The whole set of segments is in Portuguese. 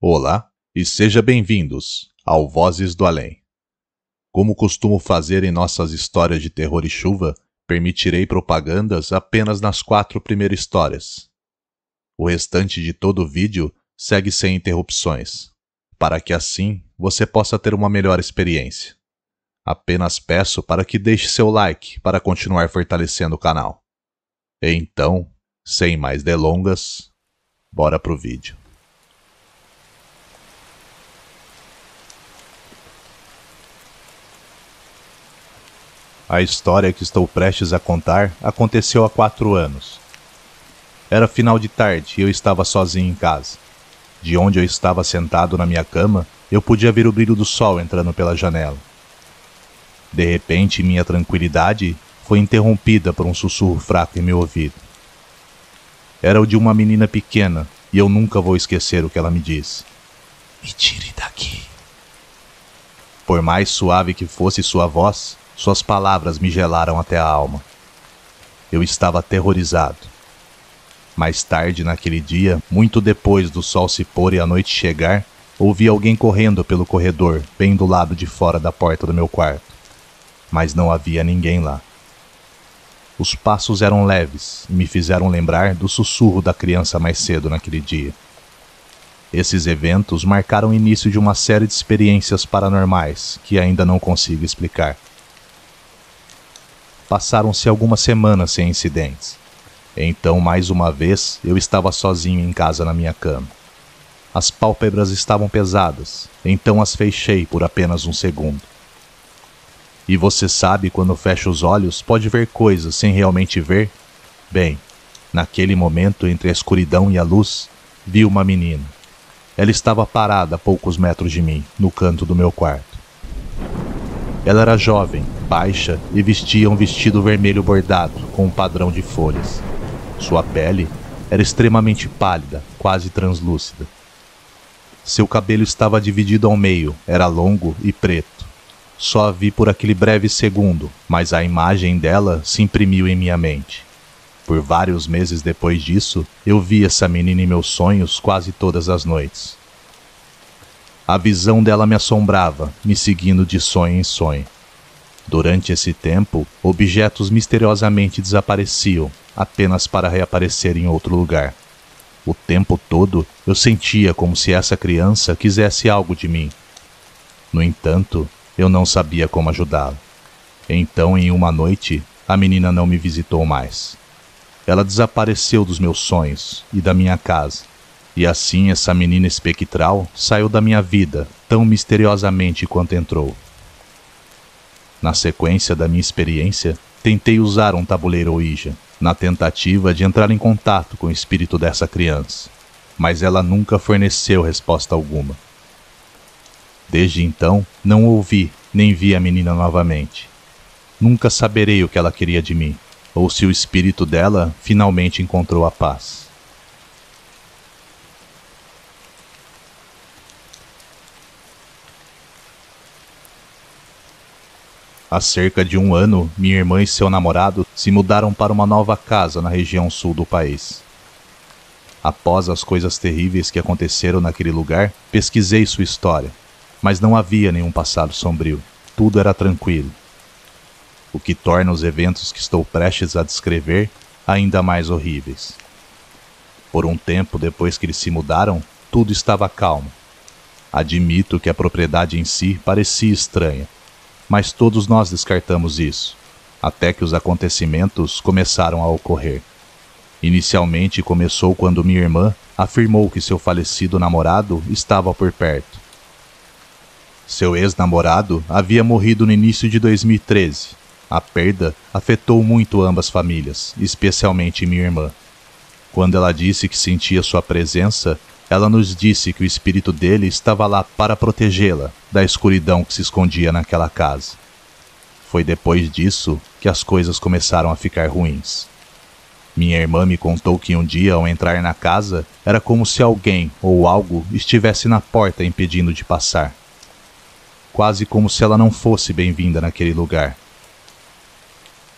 Olá e sejam bem-vindos ao Vozes do Além. Como costumo fazer em nossas histórias de terror e chuva, permitirei propagandas apenas nas 4 primeiras histórias. O restante de todo o vídeo segue sem interrupções, para que assim você possa ter uma melhor experiência. Apenas peço para que deixe seu like para continuar fortalecendo o canal. Então, sem mais delongas, bora pro vídeo. A história que estou prestes a contar aconteceu há 4 anos. Era final de tarde e eu estava sozinho em casa. De onde eu estava sentado na minha cama, eu podia ver o brilho do sol entrando pela janela. De repente, minha tranquilidade foi interrompida por um sussurro fraco em meu ouvido. Era o de uma menina pequena e eu nunca vou esquecer o que ela me disse. Me tire daqui. Por mais suave que fosse sua voz, suas palavras me gelaram até a alma. Eu estava aterrorizado. Mais tarde naquele dia, muito depois do sol se pôr e a noite chegar, ouvi alguém correndo pelo corredor, bem do lado de fora da porta do meu quarto. Mas não havia ninguém lá. Os passos eram leves e me fizeram lembrar do sussurro da criança mais cedo naquele dia. Esses eventos marcaram o início de uma série de experiências paranormais que ainda não consigo explicar. Passaram-se algumas semanas sem incidentes. Então, mais uma vez, eu estava sozinho em casa na minha cama. As pálpebras estavam pesadas, então as fechei por apenas um segundo. E você sabe, quando fecha os olhos, pode ver coisas sem realmente ver? Bem, naquele momento, entre a escuridão e a luz, vi uma menina. Ela estava parada a poucos metros de mim, no canto do meu quarto. Ela era jovem, baixa e vestia um vestido vermelho bordado, com um padrão de folhas. Sua pele era extremamente pálida, quase translúcida. Seu cabelo estava dividido ao meio, era longo e preto. Só a vi por aquele breve segundo, mas a imagem dela se imprimiu em minha mente. Por vários meses depois disso, eu vi essa menina em meus sonhos quase todas as noites. A visão dela me assombrava, me seguindo de sonho em sonho. Durante esse tempo, objetos misteriosamente desapareciam, apenas para reaparecer em outro lugar. O tempo todo, eu sentia como se essa criança quisesse algo de mim. No entanto, eu não sabia como ajudá-la. Então, em uma noite, a menina não me visitou mais. Ela desapareceu dos meus sonhos e da minha casa. E assim essa menina espectral saiu da minha vida, tão misteriosamente quanto entrou. Na sequência da minha experiência, tentei usar um tabuleiro Ouija, na tentativa de entrar em contato com o espírito dessa criança, mas ela nunca forneceu resposta alguma. Desde então, não ouvi nem vi a menina novamente. Nunca saberei o que ela queria de mim, ou se o espírito dela finalmente encontrou a paz. Há cerca de um ano, minha irmã e seu namorado se mudaram para uma nova casa na região sul do país. Após as coisas terríveis que aconteceram naquele lugar, pesquisei sua história, mas não havia nenhum passado sombrio. Tudo era tranquilo. O que torna os eventos que estou prestes a descrever ainda mais horríveis. Por um tempo depois que eles se mudaram, tudo estava calmo. Admito que a propriedade em si parecia estranha. Mas todos nós descartamos isso, até que os acontecimentos começaram a ocorrer. Inicialmente começou quando minha irmã afirmou que seu falecido namorado estava por perto. Seu ex-namorado havia morrido no início de 2013. A perda afetou muito ambas famílias, especialmente minha irmã. Quando ela disse que sentia sua presença, ela nos disse que o espírito dele estava lá para protegê-la da escuridão que se escondia naquela casa. Foi depois disso que as coisas começaram a ficar ruins. Minha irmã me contou que um dia, ao entrar na casa, era como se alguém ou algo estivesse na porta impedindo de passar. Quase como se ela não fosse bem-vinda naquele lugar.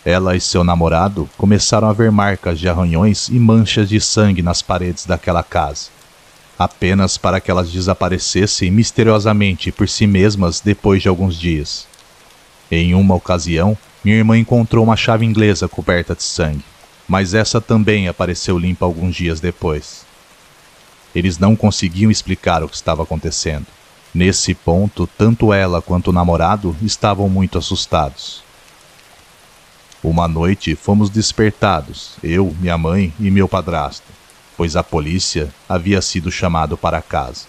Ela e seu namorado começaram a ver marcas de arranhões e manchas de sangue nas paredes daquela casa. apenas para que elas desaparecessem misteriosamente por si mesmas depois de alguns dias. Em uma ocasião, minha irmã encontrou uma chave inglesa coberta de sangue, mas essa também apareceu limpa alguns dias depois. Eles não conseguiam explicar o que estava acontecendo. Nesse ponto, tanto ela quanto o namorado estavam muito assustados. Uma noite, fomos despertados, eu, minha mãe e meu padrasto, pois a polícia havia sido chamado para casa.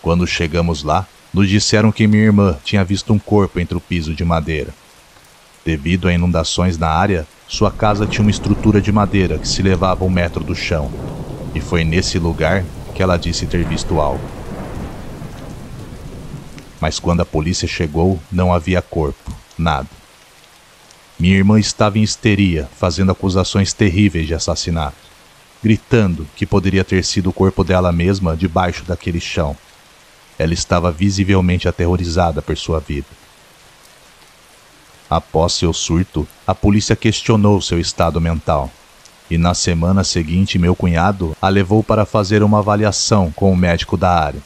Quando chegamos lá, nos disseram que minha irmã tinha visto um corpo entre o piso de madeira. Devido a inundações na área, sua casa tinha uma estrutura de madeira que se elevava 1 metro do chão, e foi nesse lugar que ela disse ter visto algo. Mas quando a polícia chegou, não havia corpo, nada. Minha irmã estava em histeria, fazendo acusações terríveis de assassinato, gritando que poderia ter sido o corpo dela mesma debaixo daquele chão. Ela estava visivelmente aterrorizada por sua vida. Após seu surto, a polícia questionou seu estado mental. E na semana seguinte, meu cunhado a levou para fazer uma avaliação com o médico da área,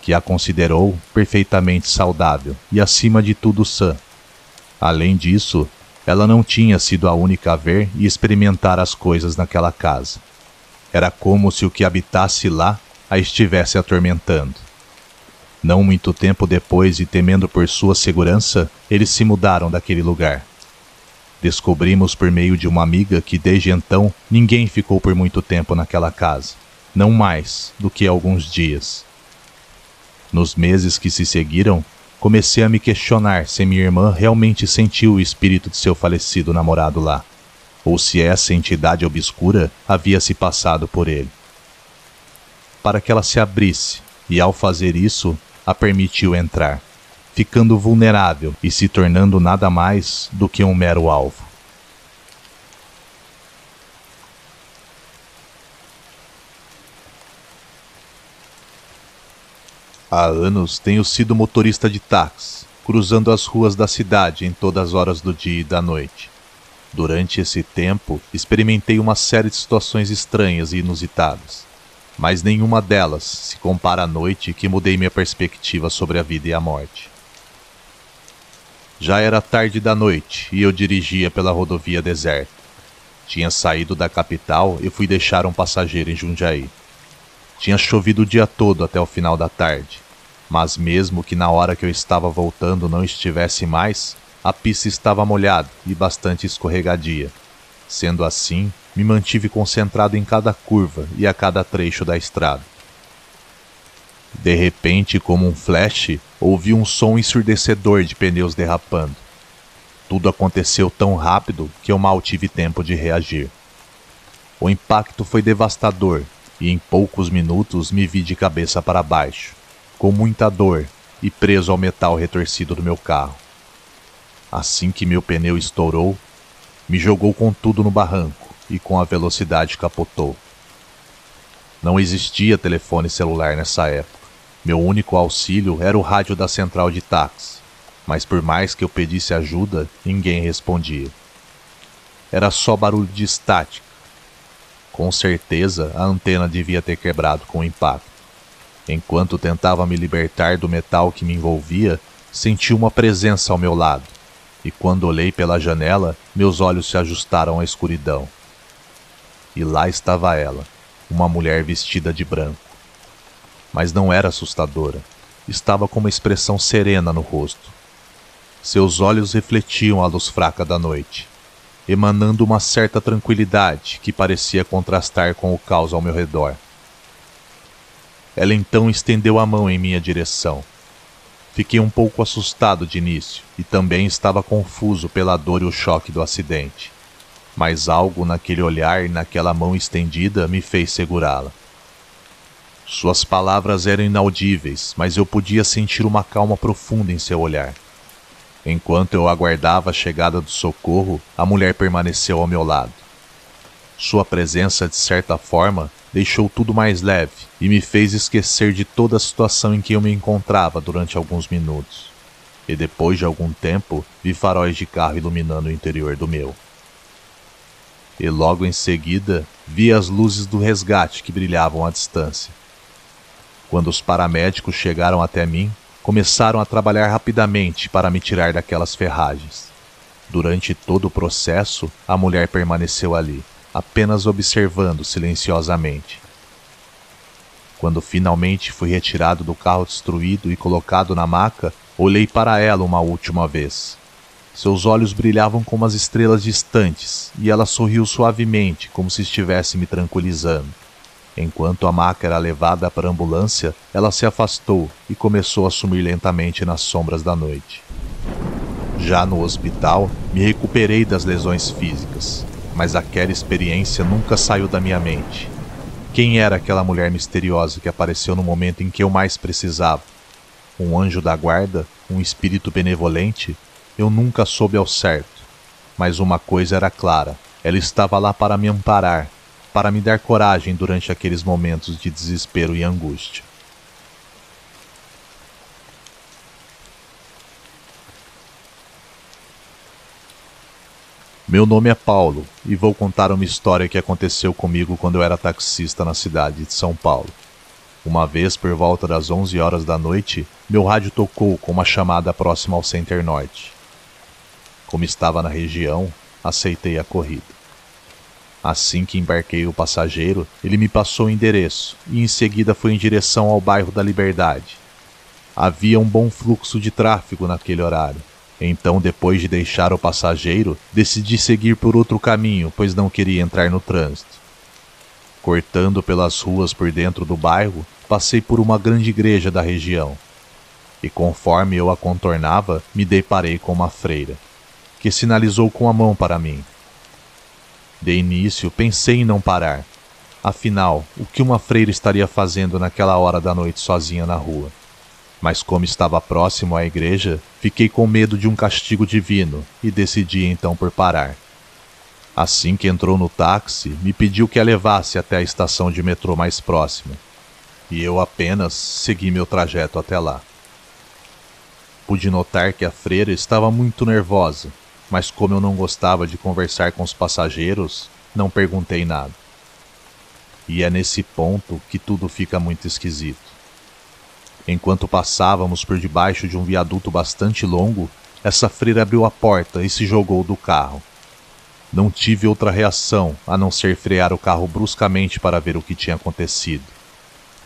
que a considerou perfeitamente saudável e, acima de tudo, sã. Além disso, ela não tinha sido a única a ver e experimentar as coisas naquela casa. Era como se o que habitasse lá a estivesse atormentando. Não muito tempo depois, e temendo por sua segurança, eles se mudaram daquele lugar. Descobrimos por meio de uma amiga que desde então ninguém ficou por muito tempo naquela casa, não mais do que alguns dias. Nos meses que se seguiram, comecei a me questionar se minha irmã realmente sentiu o espírito de seu falecido namorado lá, ou se essa entidade obscura havia se passado por ele, para que ela se abrisse, e ao fazer isso, a permitiu entrar, ficando vulnerável e se tornando nada mais do que um mero alvo. Há anos tenho sido motorista de táxi, cruzando as ruas da cidade em todas as horas do dia e da noite. Durante esse tempo, experimentei uma série de situações estranhas e inusitadas, mas nenhuma delas se compara à noite que mudei minha perspectiva sobre a vida e a morte. Já era tarde da noite e eu dirigia pela rodovia deserta. Tinha saído da capital e fui deixar um passageiro em Jundiaí. Tinha chovido o dia todo até o final da tarde, mas mesmo que na hora que eu estava voltando não estivesse mais, a pista estava molhada e bastante escorregadia. Sendo assim, me mantive concentrado em cada curva e a cada trecho da estrada. De repente, como um flash, ouvi um som ensurdecedor de pneus derrapando. Tudo aconteceu tão rápido que eu mal tive tempo de reagir. O impacto foi devastador. E em poucos minutos me vi de cabeça para baixo, com muita dor e preso ao metal retorcido do meu carro. Assim que meu pneu estourou, me jogou com tudo no barranco e com a velocidade capotou. Não existia telefone celular nessa época. Meu único auxílio era o rádio da central de táxi, mas por mais que eu pedisse ajuda, ninguém respondia. Era só barulho de estática. Com certeza, a antena devia ter quebrado com o impacto. Enquanto tentava me libertar do metal que me envolvia, senti uma presença ao meu lado. E quando olhei pela janela, meus olhos se ajustaram à escuridão. E lá estava ela, uma mulher vestida de branco. Mas não era assustadora. Estava com uma expressão serena no rosto. Seus olhos refletiam a luz fraca da noite, emanando uma certa tranquilidade que parecia contrastar com o caos ao meu redor. Ela então estendeu a mão em minha direção. Fiquei um pouco assustado de início e também estava confuso pela dor e o choque do acidente. Mas algo naquele olhar e naquela mão estendida me fez segurá-la. Suas palavras eram inaudíveis, mas eu podia sentir uma calma profunda em seu olhar. Enquanto eu aguardava a chegada do socorro, a mulher permaneceu ao meu lado. Sua presença, de certa forma, deixou tudo mais leve e me fez esquecer de toda a situação em que eu me encontrava durante alguns minutos. E depois de algum tempo, vi faróis de carro iluminando o interior do meu. e logo em seguida vi as luzes do resgate que brilhavam à distância. Quando os paramédicos chegaram até mim, começaram a trabalhar rapidamente para me tirar daquelas ferragens. Durante todo o processo, a mulher permaneceu ali, apenas observando silenciosamente. Quando finalmente fui retirado do carro destruído e colocado na maca, olhei para ela uma última vez. Seus olhos brilhavam como as estrelas distantes e ela sorriu suavemente, como se estivesse me tranquilizando. Enquanto a maca era levada para a ambulância, ela se afastou e começou a sumir lentamente nas sombras da noite. Já no hospital, me recuperei das lesões físicas, mas aquela experiência nunca saiu da minha mente. Quem era aquela mulher misteriosa que apareceu no momento em que eu mais precisava? Um anjo da guarda? Um espírito benevolente? Eu nunca soube ao certo, mas uma coisa era clara, ela estava lá para me amparar, para me dar coragem durante aqueles momentos de desespero e angústia. Meu nome é Paulo e vou contar uma história que aconteceu comigo quando eu era taxista na cidade de São Paulo. Uma vez, por volta das 11 horas da noite, meu rádio tocou com uma chamada próxima ao Center Norte. Como estava na região, aceitei a corrida. Assim que embarquei o passageiro, ele me passou o endereço e em seguida fui em direção ao bairro da Liberdade. Havia um bom fluxo de tráfego naquele horário. Então, depois de deixar o passageiro, decidi seguir por outro caminho, pois não queria entrar no trânsito. Cortando pelas ruas por dentro do bairro, passei por uma grande igreja da região. E conforme eu a contornava, me deparei com uma freira, que sinalizou com a mão para mim. De início, pensei em não parar. Afinal, o que uma freira estaria fazendo naquela hora da noite sozinha na rua? Mas como estava próximo à igreja, fiquei com medo de um castigo divino e decidi então por parar. Assim que entrou no táxi, me pediu que a levasse até a estação de metrô mais próxima. E eu apenas segui meu trajeto até lá. Pude notar que a freira estava muito nervosa, mas como eu não gostava de conversar com os passageiros, não perguntei nada. E é nesse ponto que tudo fica muito esquisito. Enquanto passávamos por debaixo de um viaduto bastante longo, essa freira abriu a porta e se jogou do carro. Não tive outra reação a não ser frear o carro bruscamente para ver o que tinha acontecido.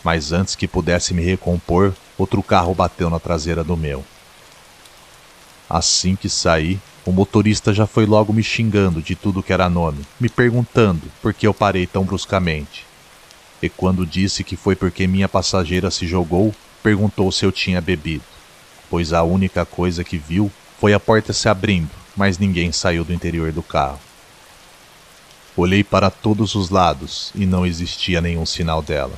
Mas antes que pudesse me recompor, outro carro bateu na traseira do meu. Assim que saí, o motorista já foi logo me xingando de tudo que era nome, me perguntando por que eu parei tão bruscamente. E quando disse que foi porque minha passageira se jogou, perguntou se eu tinha bebido, pois a única coisa que viu foi a porta se abrindo, mas ninguém saiu do interior do carro. Olhei para todos os lados e não existia nenhum sinal dela.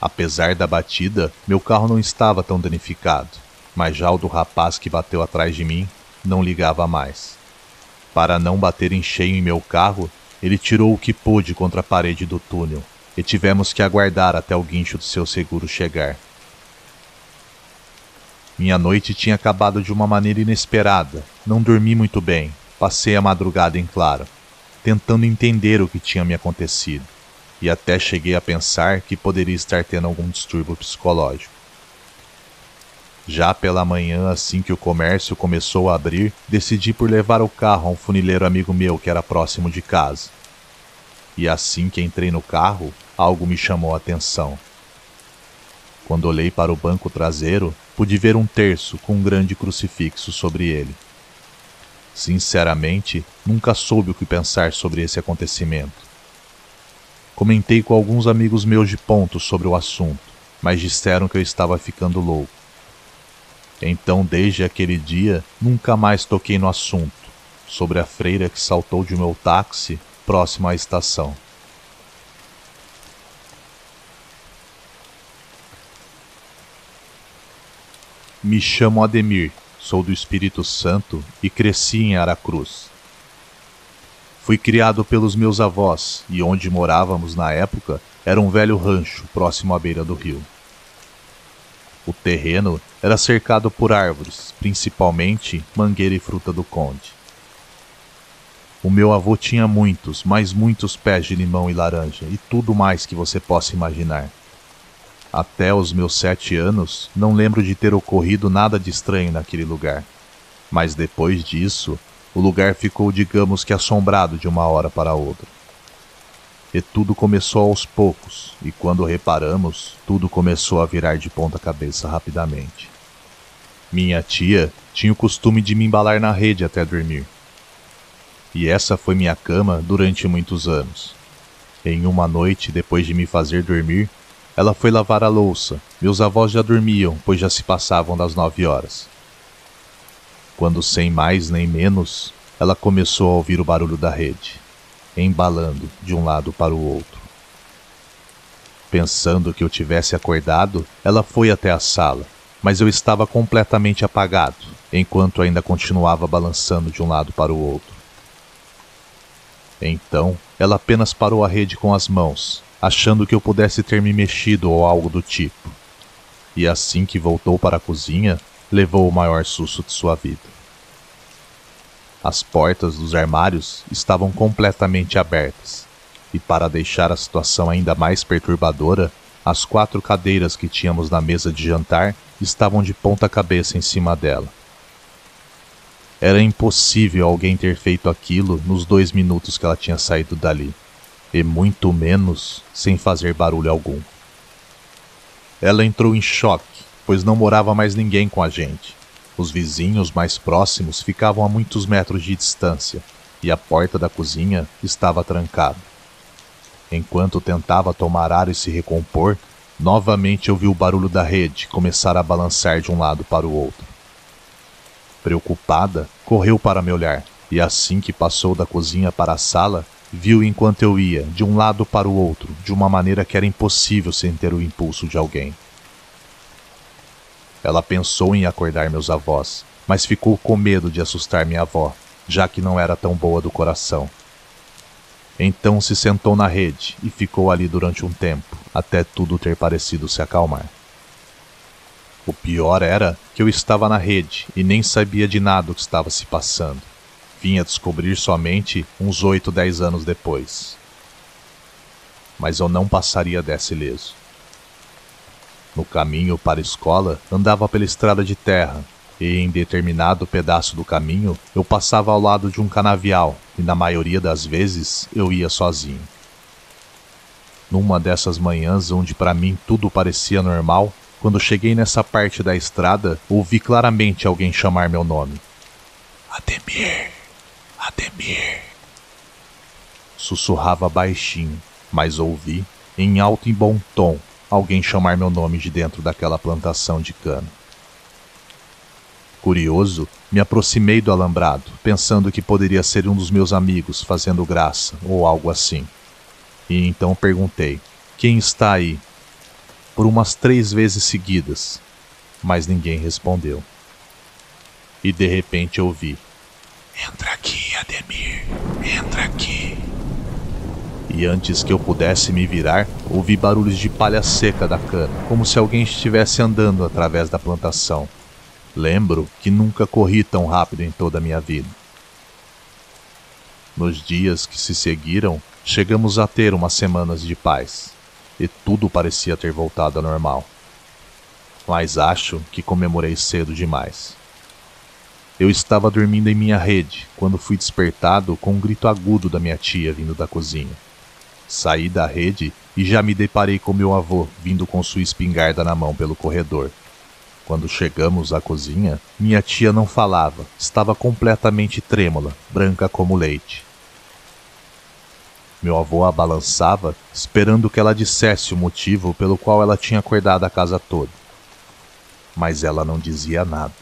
Apesar da batida, meu carro não estava tão danificado. Mas já o do rapaz que bateu atrás de mim, não ligava mais. Para não bater em cheio em meu carro, ele tirou o que pôde contra a parede do túnel, e tivemos que aguardar até o guincho do seu seguro chegar. Minha noite tinha acabado de uma maneira inesperada, não dormi muito bem, passei a madrugada em claro, tentando entender o que tinha me acontecido, e até cheguei a pensar que poderia estar tendo algum distúrbio psicológico. Já pela manhã, assim que o comércio começou a abrir, decidi por levar o carro a um funileiro amigo meu que era próximo de casa. E assim que entrei no carro, algo me chamou a atenção. Quando olhei para o banco traseiro, pude ver um terço com um grande crucifixo sobre ele. Sinceramente, nunca soube o que pensar sobre esse acontecimento. Comentei com alguns amigos meus de ponto sobre o assunto, mas disseram que eu estava ficando louco. Então, desde aquele dia, nunca mais toquei no assunto, sobre a freira que saltou de meu táxi próximo à estação. Me chamo Ademir, sou do Espírito Santo e cresci em Aracruz. Fui criado pelos meus avós e onde morávamos na época era um velho rancho próximo à beira do rio. O terreno era cercado por árvores, principalmente mangueira e fruta do conde. O meu avô tinha muitos, mas muitos pés de limão e laranja, e tudo mais que você possa imaginar. Até os meus 7 anos, não lembro de ter ocorrido nada de estranho naquele lugar. Mas depois disso, o lugar ficou, digamos que, assombrado de uma hora para outra. E tudo começou aos poucos, e quando reparamos, tudo começou a virar de ponta cabeça rapidamente. Minha tia tinha o costume de me embalar na rede até dormir. E essa foi minha cama durante muitos anos. Em uma noite, depois de me fazer dormir, ela foi lavar a louça. Meus avós já dormiam, pois já se passavam das 9 horas. Quando, sem mais nem menos, ela começou a ouvir o barulho da rede, embalando de um lado para o outro. Pensando que eu tivesse acordado, ela foi até a sala, mas eu estava completamente apagado, enquanto ainda continuava balançando de um lado para o outro. Então, ela apenas parou a rede com as mãos, achando que eu pudesse ter me mexido ou algo do tipo. E assim que voltou para a cozinha, levou o maior susto de sua vida. As portas dos armários estavam completamente abertas, e para deixar a situação ainda mais perturbadora, as 4 cadeiras que tínhamos na mesa de jantar estavam de ponta cabeça em cima dela. Era impossível alguém ter feito aquilo nos 2 minutos que ela tinha saído dali. E muito menos sem fazer barulho algum. Ela entrou em choque, pois não morava mais ninguém com a gente. Os vizinhos mais próximos ficavam a muitos metros de distância, e a porta da cozinha estava trancada. Enquanto tentava tomar ar e se recompor, novamente ouvi o barulho da rede começar a balançar de um lado para o outro. Preocupada, correu para me olhar, e assim que passou da cozinha para a sala, viu enquanto eu ia, de um lado para o outro, de uma maneira que era impossível sem ter o impulso de alguém. Ela pensou em acordar meus avós, mas ficou com medo de assustar minha avó, já que não era tão boa do coração. Então se sentou na rede e ficou ali durante um tempo, até tudo ter parecido se acalmar. O pior era que eu estava na rede e nem sabia de nada o que estava se passando. Vim a descobrir somente uns 8 ou 10 anos depois. Mas eu não passaria dessa ileso. No caminho para a escola, andava pela estrada de terra, e em determinado pedaço do caminho, eu passava ao lado de um canavial, e na maioria das vezes, eu ia sozinho. Numa dessas manhãs onde para mim tudo parecia normal, quando cheguei nessa parte da estrada, ouvi claramente alguém chamar meu nome. Ademir! Ademir! Sussurrava baixinho, mas ouvi, em alto e bom tom, alguém chamar meu nome de dentro daquela plantação de cana. Curioso, me aproximei do alambrado, pensando que poderia ser um dos meus amigos fazendo graça ou algo assim. E então perguntei, quem está aí? Por umas 3 vezes seguidas, mas ninguém respondeu. E de repente ouvi, entra aqui, Ademir, entra aqui. E antes que eu pudesse me virar, ouvi barulhos de palha seca da cana, como se alguém estivesse andando através da plantação. Lembro que nunca corri tão rápido em toda a minha vida. Nos dias que se seguiram, chegamos a ter umas semanas de paz, e tudo parecia ter voltado ao normal. Mas acho que comemorei cedo demais. Eu estava dormindo em minha rede, quando fui despertado com um grito agudo da minha tia vindo da cozinha. Saí da rede e já me deparei com meu avô, vindo com sua espingarda na mão pelo corredor. Quando chegamos à cozinha, minha tia não falava, estava completamente trêmula, branca como leite. Meu avô a balançava, esperando que ela dissesse o motivo pelo qual ela tinha acordado a casa toda. Mas ela não dizia nada.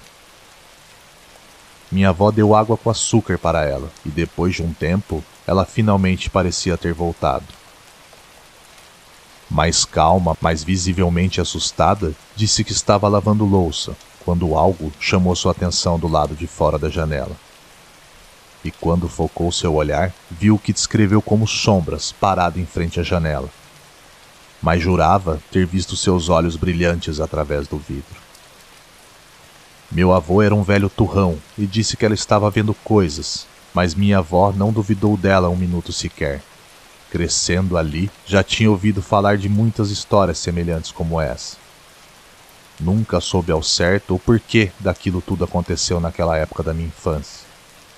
Minha avó deu água com açúcar para ela, e depois de um tempo, ela finalmente parecia ter voltado. Mais calma, mas visivelmente assustada, disse que estava lavando louça, quando algo chamou sua atenção do lado de fora da janela. E quando focou seu olhar, viu o que descreveu como sombras parado em frente à janela. Mas jurava ter visto seus olhos brilhantes através do vidro. Meu avô era um velho turrão e disse que ela estava vendo coisas, mas minha avó não duvidou dela um minuto sequer. Crescendo ali, já tinha ouvido falar de muitas histórias semelhantes como essa. Nunca soube ao certo o porquê daquilo tudo aconteceu naquela época da minha infância.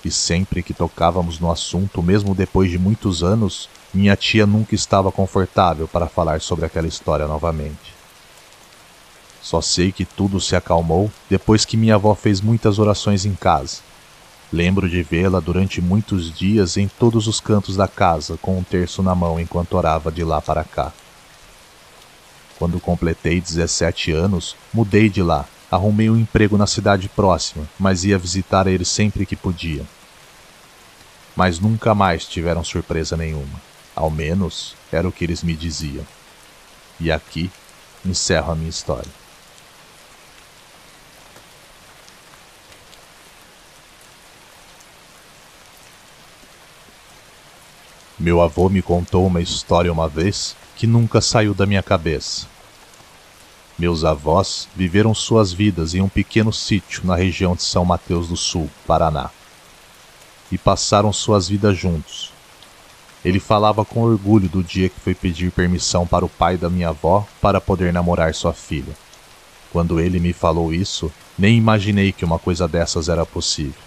E sempre que tocávamos no assunto, mesmo depois de muitos anos, minha tia nunca estava confortável para falar sobre aquela história novamente. Só sei que tudo se acalmou depois que minha avó fez muitas orações em casa. Lembro de vê-la durante muitos dias em todos os cantos da casa, com um terço na mão enquanto orava de lá para cá. Quando completei 17 anos, mudei de lá, arrumei um emprego na cidade próxima, mas ia visitar ele sempre que podia. Mas nunca mais tiveram surpresa nenhuma, ao menos era o que eles me diziam. E aqui encerro a minha história. Meu avô me contou uma história uma vez que nunca saiu da minha cabeça. Meus avós viveram suas vidas em um pequeno sítio na região de São Mateus do Sul, Paraná, e passaram suas vidas juntos. Ele falava com orgulho do dia que foi pedir permissão para o pai da minha avó para poder namorar sua filha. Quando ele me falou isso, nem imaginei que uma coisa dessas era possível.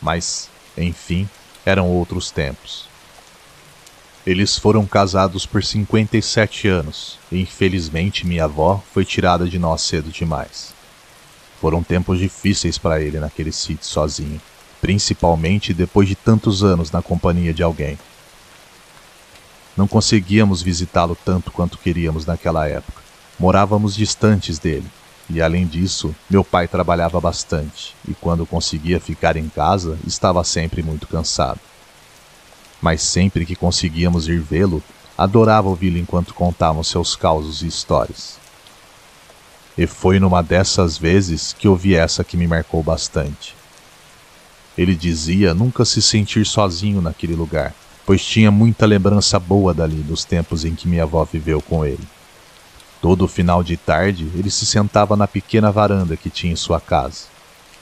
Mas, enfim, eram outros tempos. Eles foram casados por 57 anos, e infelizmente minha avó foi tirada de nós cedo demais. Foram tempos difíceis para ele naquele sítio sozinho, principalmente depois de tantos anos na companhia de alguém. Não conseguíamos visitá-lo tanto quanto queríamos naquela época. Morávamos distantes dele, e além disso, meu pai trabalhava bastante, e quando conseguia ficar em casa, estava sempre muito cansado. Mas sempre que conseguíamos ir vê-lo, adorava ouvi-lo enquanto contavam seus causos e histórias. E foi numa dessas vezes que ouvi essa que me marcou bastante. Ele dizia nunca se sentir sozinho naquele lugar, pois tinha muita lembrança boa dali dos tempos em que minha avó viveu com ele. Todo final de tarde, ele se sentava na pequena varanda que tinha em sua casa,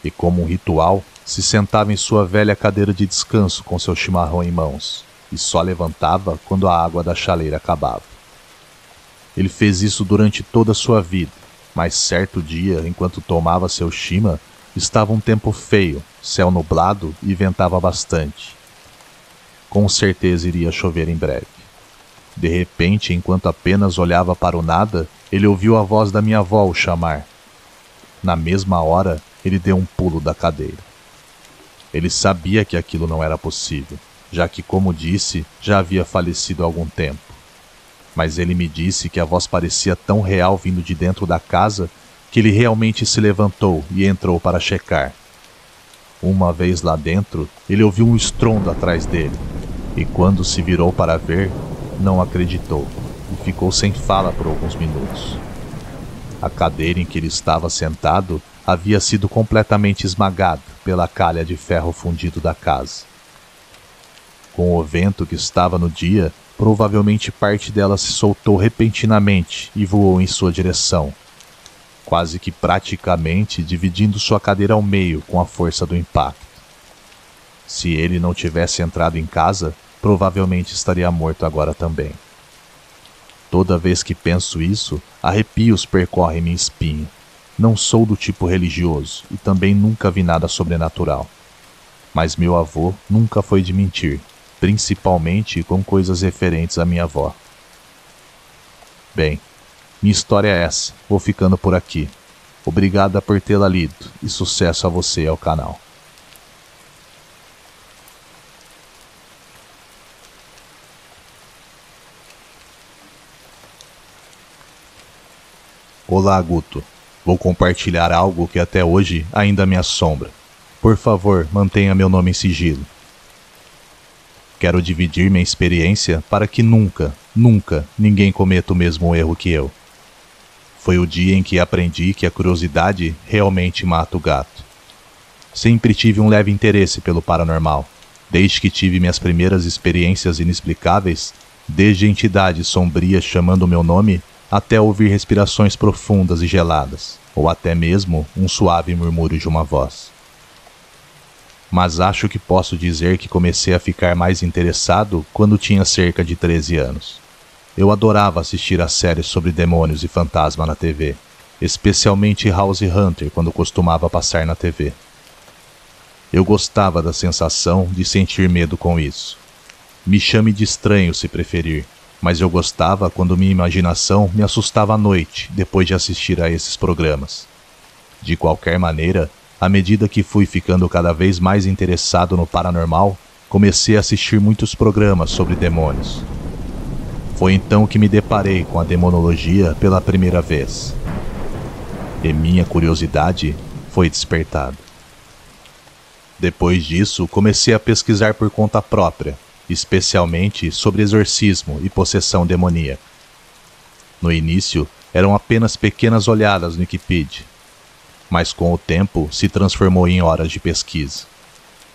e como um ritual, se sentava em sua velha cadeira de descanso com seu chimarrão em mãos, e só levantava quando a água da chaleira acabava. Ele fez isso durante toda a sua vida, mas certo dia, enquanto tomava seu chima, estava um tempo feio, céu nublado e ventava bastante. Com certeza iria chover em breve. De repente, enquanto apenas olhava para o nada, ele ouviu a voz da minha avó o chamar. Na mesma hora, ele deu um pulo da cadeira. Ele sabia que aquilo não era possível, já que, como disse, já havia falecido há algum tempo. Mas ele me disse que a voz parecia tão real vindo de dentro da casa que ele realmente se levantou e entrou para checar. Uma vez lá dentro, ele ouviu um estrondo atrás dele, e quando se virou para ver, não acreditou e ficou sem fala por alguns minutos. A cadeira em que ele estava sentado havia sido completamente esmagado pela calha de ferro fundido da casa. Com o vento que estava no dia, provavelmente parte dela se soltou repentinamente e voou em sua direção, quase que praticamente dividindo sua cadeira ao meio com a força do impacto. Se ele não tivesse entrado em casa, provavelmente estaria morto agora também. Toda vez que penso isso, arrepios percorrem minha espinha. Não sou do tipo religioso e também nunca vi nada sobrenatural. Mas meu avô nunca foi de mentir, principalmente com coisas referentes à minha avó. Bem, minha história é essa, vou ficando por aqui. Obrigada por tê-la lido e sucesso a você e ao canal. Olá, Guto. Vou compartilhar algo que até hoje ainda me assombra. Por favor, mantenha meu nome em sigilo. Quero dividir minha experiência para que nunca, nunca ninguém cometa o mesmo erro que eu. Foi o dia em que aprendi que a curiosidade realmente mata o gato. Sempre tive um leve interesse pelo paranormal. Desde que tive minhas primeiras experiências inexplicáveis, desde entidades sombrias chamando meu nome, até ouvir respirações profundas e geladas, ou até mesmo um suave murmúrio de uma voz. mas acho que posso dizer que comecei a ficar mais interessado quando tinha cerca de 13 anos. Eu adorava assistir a séries sobre demônios e fantasma na TV, especialmente House Hunter quando costumava passar na TV. Eu gostava da sensação de sentir medo com isso. Me chame de estranho se preferir, mas eu gostava quando minha imaginação me assustava à noite depois de assistir a esses programas. De qualquer maneira, à medida que fui ficando cada vez mais interessado no paranormal, comecei a assistir muitos programas sobre demônios. Foi então que me deparei com a demonologia pela primeira vez, e minha curiosidade foi despertada. Depois disso, comecei a pesquisar por conta própria, especialmente sobre exorcismo e possessão demoníaca. No início, eram apenas pequenas olhadas no Wikipedia, mas com o tempo se transformou em horas de pesquisa.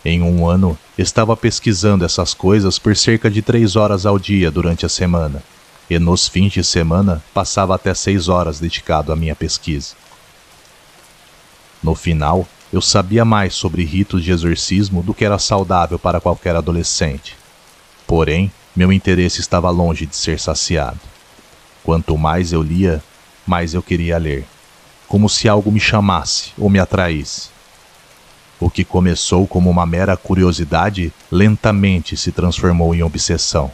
Em um ano, estava pesquisando essas coisas por cerca de 3 horas ao dia durante a semana, e nos fins de semana passava até 6 horas dedicado à minha pesquisa. No final, eu sabia mais sobre ritos de exorcismo do que era saudável para qualquer adolescente. Porém, meu interesse estava longe de ser saciado. Quanto mais eu lia, mais eu queria ler, como se algo me chamasse ou me atraísse. O que começou como uma mera curiosidade, lentamente se transformou em obsessão.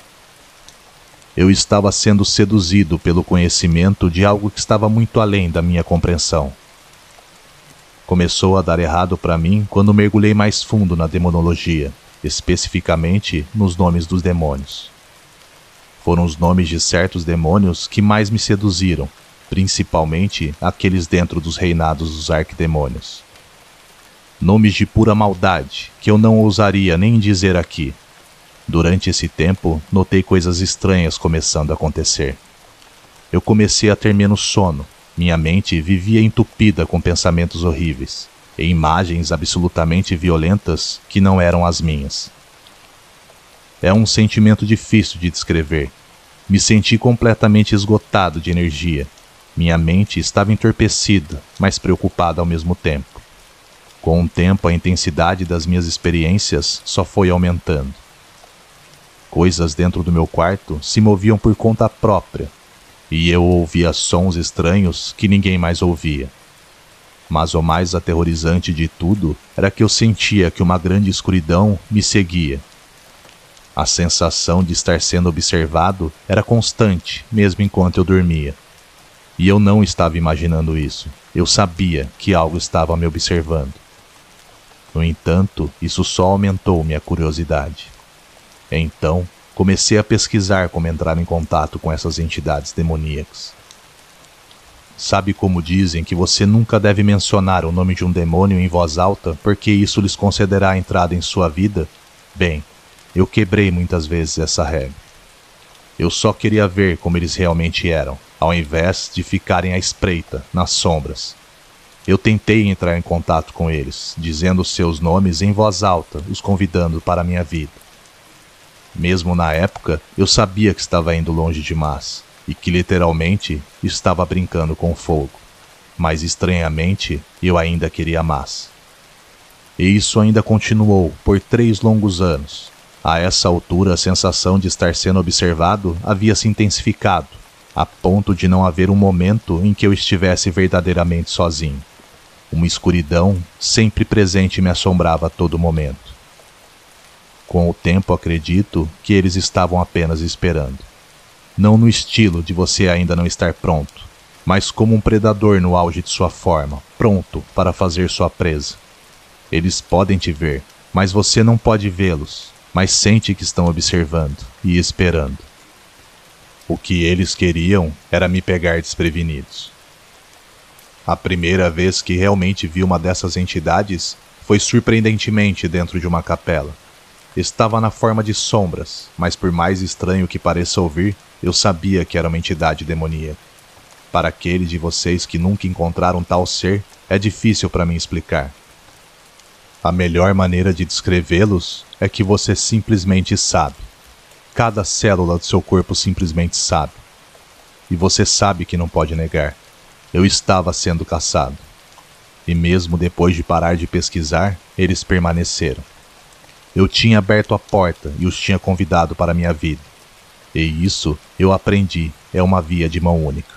Eu estava sendo seduzido pelo conhecimento de algo que estava muito além da minha compreensão. Começou a dar errado para mim quando mergulhei mais fundo na demonologia, especificamente nos nomes dos demônios. Foram os nomes de certos demônios que mais me seduziram, principalmente aqueles dentro dos reinados dos arquidemônios. Nomes de pura maldade, que eu não ousaria nem dizer aqui. Durante esse tempo, notei coisas estranhas começando a acontecer. Eu comecei a ter menos sono, minha mente vivia entupida com pensamentos horríveis, e imagens absolutamente violentas que não eram as minhas. É um sentimento difícil de descrever. Me senti completamente esgotado de energia. Minha mente estava entorpecida, mas preocupada ao mesmo tempo. Com o tempo, a intensidade das minhas experiências só foi aumentando. Coisas dentro do meu quarto se moviam por conta própria, e eu ouvia sons estranhos que ninguém mais ouvia. Mas o mais aterrorizante de tudo era que eu sentia que uma grande escuridão me seguia. A sensação de estar sendo observado era constante, mesmo enquanto eu dormia. E eu não estava imaginando isso. Eu sabia que algo estava me observando. No entanto, isso só aumentou minha curiosidade. Então, comecei a pesquisar como entrar em contato com essas entidades demoníacas. Sabe como dizem que você nunca deve mencionar o nome de um demônio em voz alta porque isso lhes concederá a entrada em sua vida? Bem, eu quebrei muitas vezes essa regra. Eu só queria ver como eles realmente eram, ao invés de ficarem à espreita, nas sombras. Eu tentei entrar em contato com eles, dizendo seus nomes em voz alta, os convidando para a minha vida. Mesmo na época, eu sabia que estava indo longe demais, e que literalmente estava brincando com fogo. Mas estranhamente, eu ainda queria mais. E isso ainda continuou por 3 longos anos. A essa altura, a sensação de estar sendo observado havia se intensificado, a ponto de não haver um momento em que eu estivesse verdadeiramente sozinho. Uma escuridão sempre presente me assombrava a todo momento. Com o tempo, acredito que eles estavam apenas esperando. Não no estilo de você ainda não estar pronto, mas como um predador no auge de sua forma, pronto para fazer sua presa. Eles podem te ver, mas você não pode vê-los, mas sente que estão observando e esperando. O que eles queriam era me pegar desprevenidos. A primeira vez que realmente vi uma dessas entidades foi surpreendentemente dentro de uma capela. Estava na forma de sombras, mas por mais estranho que pareça ouvir, eu sabia que era uma entidade demoníaca. Para aqueles de vocês que nunca encontraram tal ser, é difícil para mim explicar. A melhor maneira de descrevê-los é que você simplesmente sabe. Cada célula do seu corpo simplesmente sabe. E você sabe que não pode negar. Eu estava sendo caçado. e mesmo depois de parar de pesquisar, eles permaneceram. Eu tinha aberto a porta e os tinha convidado para a minha vida. E isso, eu aprendi, é uma via de mão única.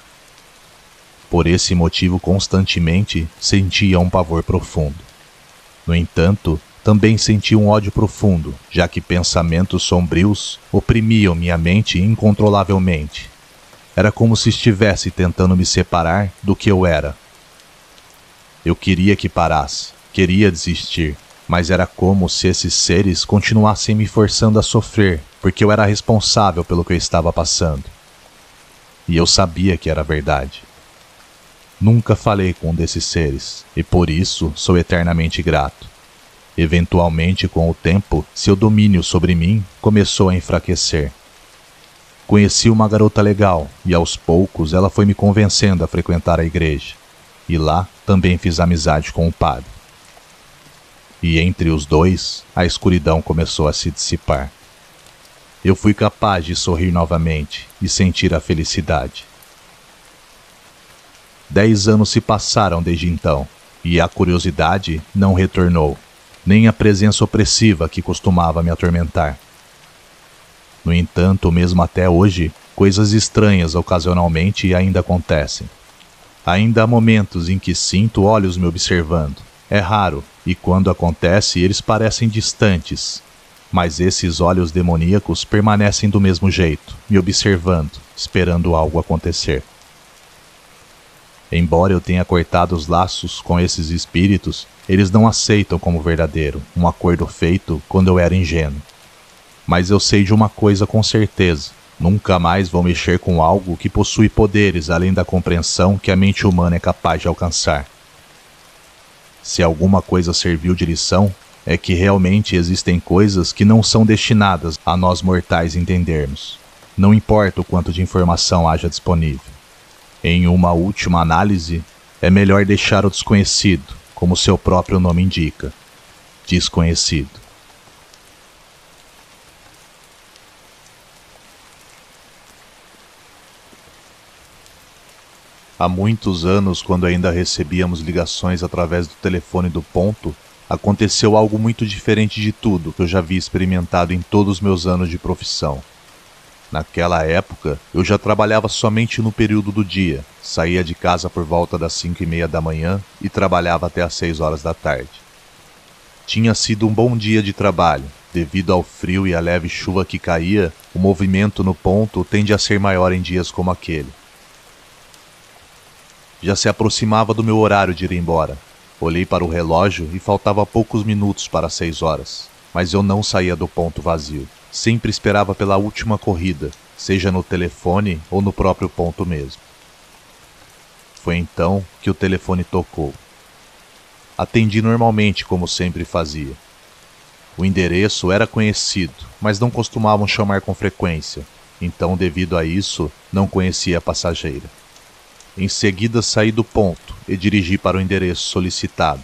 Por esse motivo, constantemente sentia um pavor profundo. No entanto, também senti um ódio profundo, já que pensamentos sombrios oprimiam minha mente incontrolavelmente. Era como se estivesse tentando me separar do que eu era. Eu queria que parasse, queria desistir, mas era como se esses seres continuassem me forçando a sofrer, porque eu era responsável pelo que eu estava passando. E eu sabia que era verdade. Nunca falei com um desses seres, e por isso sou eternamente grato. Eventualmente, com o tempo, seu domínio sobre mim começou a enfraquecer. Conheci uma garota legal, e aos poucos ela foi me convencendo a frequentar a igreja. E lá também fiz amizade com o padre. E entre os dois, a escuridão começou a se dissipar. Eu fui capaz de sorrir novamente e sentir a felicidade. 10 anos se passaram desde então, e a curiosidade não retornou, nem a presença opressiva que costumava me atormentar. No entanto, mesmo até hoje, coisas estranhas ocasionalmente ainda acontecem. Ainda há momentos em que sinto olhos me observando. É raro, e quando acontece, eles parecem distantes. Mas esses olhos demoníacos permanecem do mesmo jeito, me observando, esperando algo acontecer. Embora eu tenha cortado os laços com esses espíritos, eles não aceitam como verdadeiro um acordo feito quando eu era ingênuo. Mas eu sei de uma coisa com certeza: nunca mais vou mexer com algo que possui poderes além da compreensão que a mente humana é capaz de alcançar. Se alguma coisa serviu de lição, é que realmente existem coisas que não são destinadas a nós mortais entendermos, não importa o quanto de informação haja disponível. Em uma última análise, é melhor deixar o desconhecido, como seu próprio nome indica, desconhecido. Há muitos anos, quando ainda recebíamos ligações através do telefone do ponto, aconteceu algo muito diferente de tudo que eu já havia experimentado em todos os meus anos de profissão. Naquela época, eu já trabalhava somente no período do dia, saía de casa por volta das 5h30 da manhã e trabalhava até às 6h da tarde. Tinha sido um bom dia de trabalho. Devido ao frio e à leve chuva que caía, o movimento no ponto tende a ser maior em dias como aquele. Já se aproximava do meu horário de ir embora. Olhei para o relógio e faltava poucos minutos para 6h, mas eu não saía do ponto vazio. Sempre esperava pela última corrida, seja no telefone ou no próprio ponto mesmo. Foi então que o telefone tocou. Atendi normalmente, como sempre fazia. O endereço era conhecido, mas não costumavam chamar com frequência, então, devido a isso, não conhecia a passageira. Em seguida, saí do ponto e dirigi para o endereço solicitado.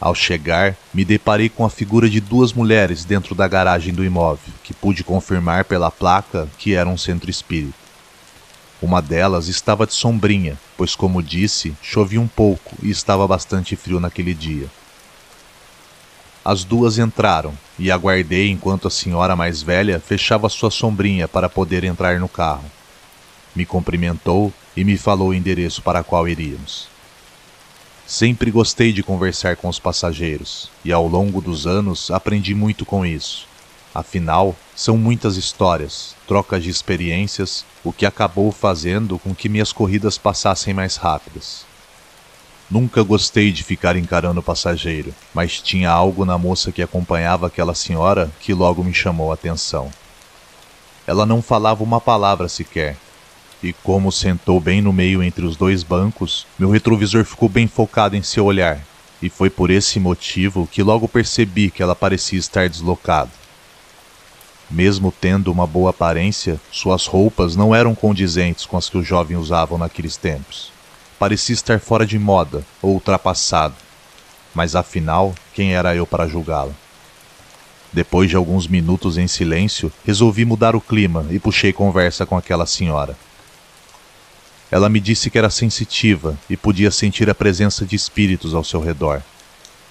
Ao chegar, me deparei com a figura de 2 mulheres dentro da garagem do imóvel, que pude confirmar pela placa que era um centro espírita. Uma delas estava de sombrinha, pois, como disse, chovia um pouco e estava bastante frio naquele dia. As 2 entraram e aguardei enquanto a senhora mais velha fechava sua sombrinha para poder entrar no carro. Me cumprimentou e me falou o endereço para qual iríamos. Sempre gostei de conversar com os passageiros, e ao longo dos anos aprendi muito com isso. Afinal, são muitas histórias, trocas de experiências, o que acabou fazendo com que minhas corridas passassem mais rápidas. Nunca gostei de ficar encarando o passageiro, mas tinha algo na moça que acompanhava aquela senhora que logo me chamou a atenção. Ela não falava uma palavra sequer. E como sentou bem no meio entre os 2 bancos, meu retrovisor ficou bem focado em seu olhar, e foi por esse motivo que logo percebi que ela parecia estar deslocada. Mesmo tendo uma boa aparência, suas roupas não eram condizentes com as que os jovens usavam naqueles tempos. Parecia estar fora de moda ou ultrapassado, mas afinal, quem era eu para julgá-la? Depois de alguns minutos em silêncio, resolvi mudar o clima e puxei conversa com aquela senhora. Ela me disse que era sensitiva e podia sentir a presença de espíritos ao seu redor.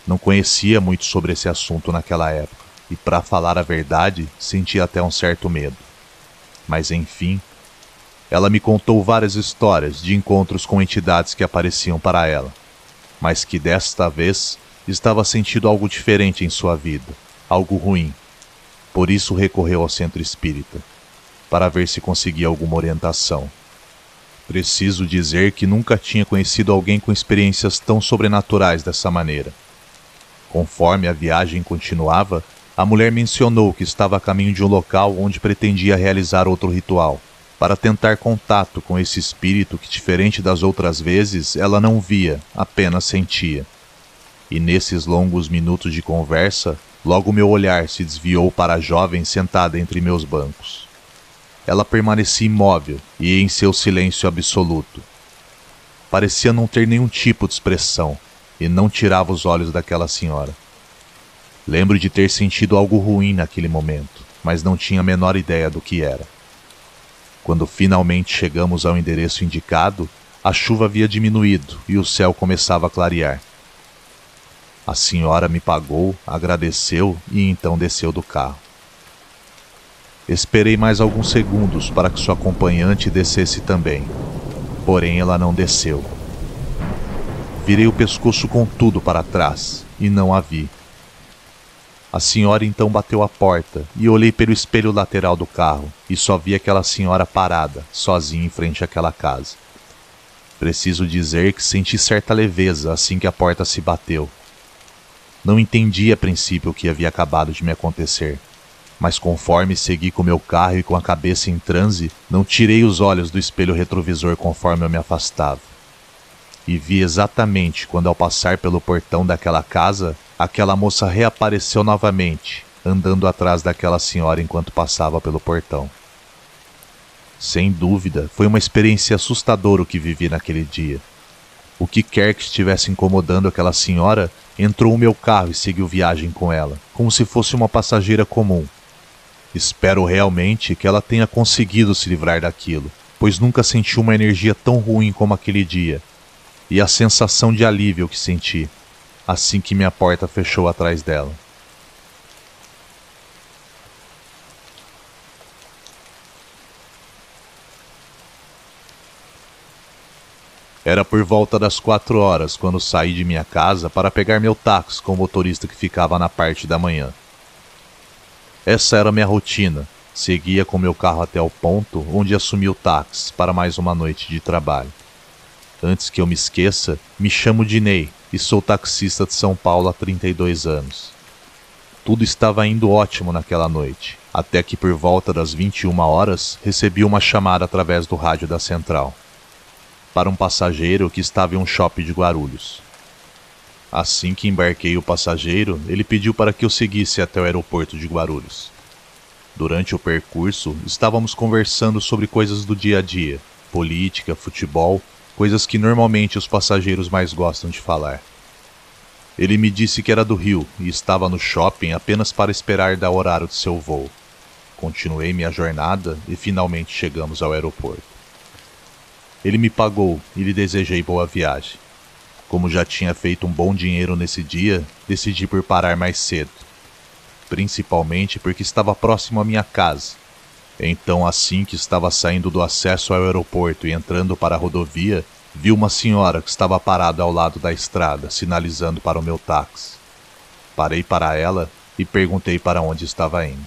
Não conhecia muito sobre esse assunto naquela época e, para falar a verdade, sentia até um certo medo. Mas, enfim, ela me contou várias histórias de encontros com entidades que apareciam para ela, mas que desta vez estava sentindo algo diferente em sua vida, algo ruim. Por isso recorreu ao centro espírita, para ver se conseguia alguma orientação. Preciso dizer que nunca tinha conhecido alguém com experiências tão sobrenaturais dessa maneira. Conforme a viagem continuava, a mulher mencionou que estava a caminho de um local onde pretendia realizar outro ritual, para tentar contato com esse espírito que, diferente das outras vezes, ela não via, apenas sentia. E nesses longos minutos de conversa, logo meu olhar se desviou para a jovem sentada entre meus bancos. Ela permanecia imóvel e em seu silêncio absoluto. Parecia não ter nenhum tipo de expressão e não tirava os olhos daquela senhora. Lembro de ter sentido algo ruim naquele momento, mas não tinha a menor ideia do que era. Quando finalmente chegamos ao endereço indicado, a chuva havia diminuído e o céu começava a clarear. A senhora me pagou, agradeceu e então desceu do carro. Esperei mais alguns segundos para que sua acompanhante descesse também, porém ela não desceu. Virei o pescoço com tudo para trás e não a vi. A senhora então bateu a porta e olhei pelo espelho lateral do carro e só vi aquela senhora parada, sozinha em frente àquela casa. Preciso dizer que senti certa leveza assim que a porta se bateu. Não entendi a princípio o que havia acabado de me acontecer. Mas conforme segui com meu carro e com a cabeça em transe, não tirei os olhos do espelho retrovisor conforme eu me afastava. E vi exatamente quando, ao passar pelo portão daquela casa, aquela moça reapareceu novamente, andando atrás daquela senhora enquanto passava pelo portão. Sem dúvida, foi uma experiência assustadora o que vivi naquele dia. O que quer que estivesse incomodando aquela senhora, entrou no meu carro e seguiu viagem com ela, como se fosse uma passageira comum. Espero realmente que ela tenha conseguido se livrar daquilo, pois nunca senti uma energia tão ruim como aquele dia, e a sensação de alívio que senti, assim que minha porta fechou atrás dela. Era por volta das 4 horas quando saí de minha casa para pegar meu táxi com o motorista que ficava na parte da manhã. Essa era minha rotina, seguia com meu carro até o ponto onde assumi o táxi para mais uma noite de trabalho. Antes que eu me esqueça, me chamo Dinei e sou taxista de São Paulo há 32 anos. Tudo estava indo ótimo naquela noite, até que por volta das 21 horas recebi uma chamada através do rádio da central, para um passageiro que estava em um shopping de Guarulhos. Assim que embarquei o passageiro, ele pediu para que eu seguisse até o aeroporto de Guarulhos. Durante o percurso, estávamos conversando sobre coisas do dia a dia, política, futebol, coisas que normalmente os passageiros mais gostam de falar. Ele me disse que era do Rio e estava no shopping apenas para esperar dar o horário de seu voo. Continuei minha jornada e finalmente chegamos ao aeroporto. Ele me pagou e lhe desejei boa viagem. Como já tinha feito um bom dinheiro nesse dia, decidi por parar mais cedo, principalmente porque estava próximo à minha casa. Então, assim que estava saindo do acesso ao aeroporto e entrando para a rodovia, vi uma senhora que estava parada ao lado da estrada, sinalizando para o meu táxi. Parei para ela e perguntei para onde estava indo.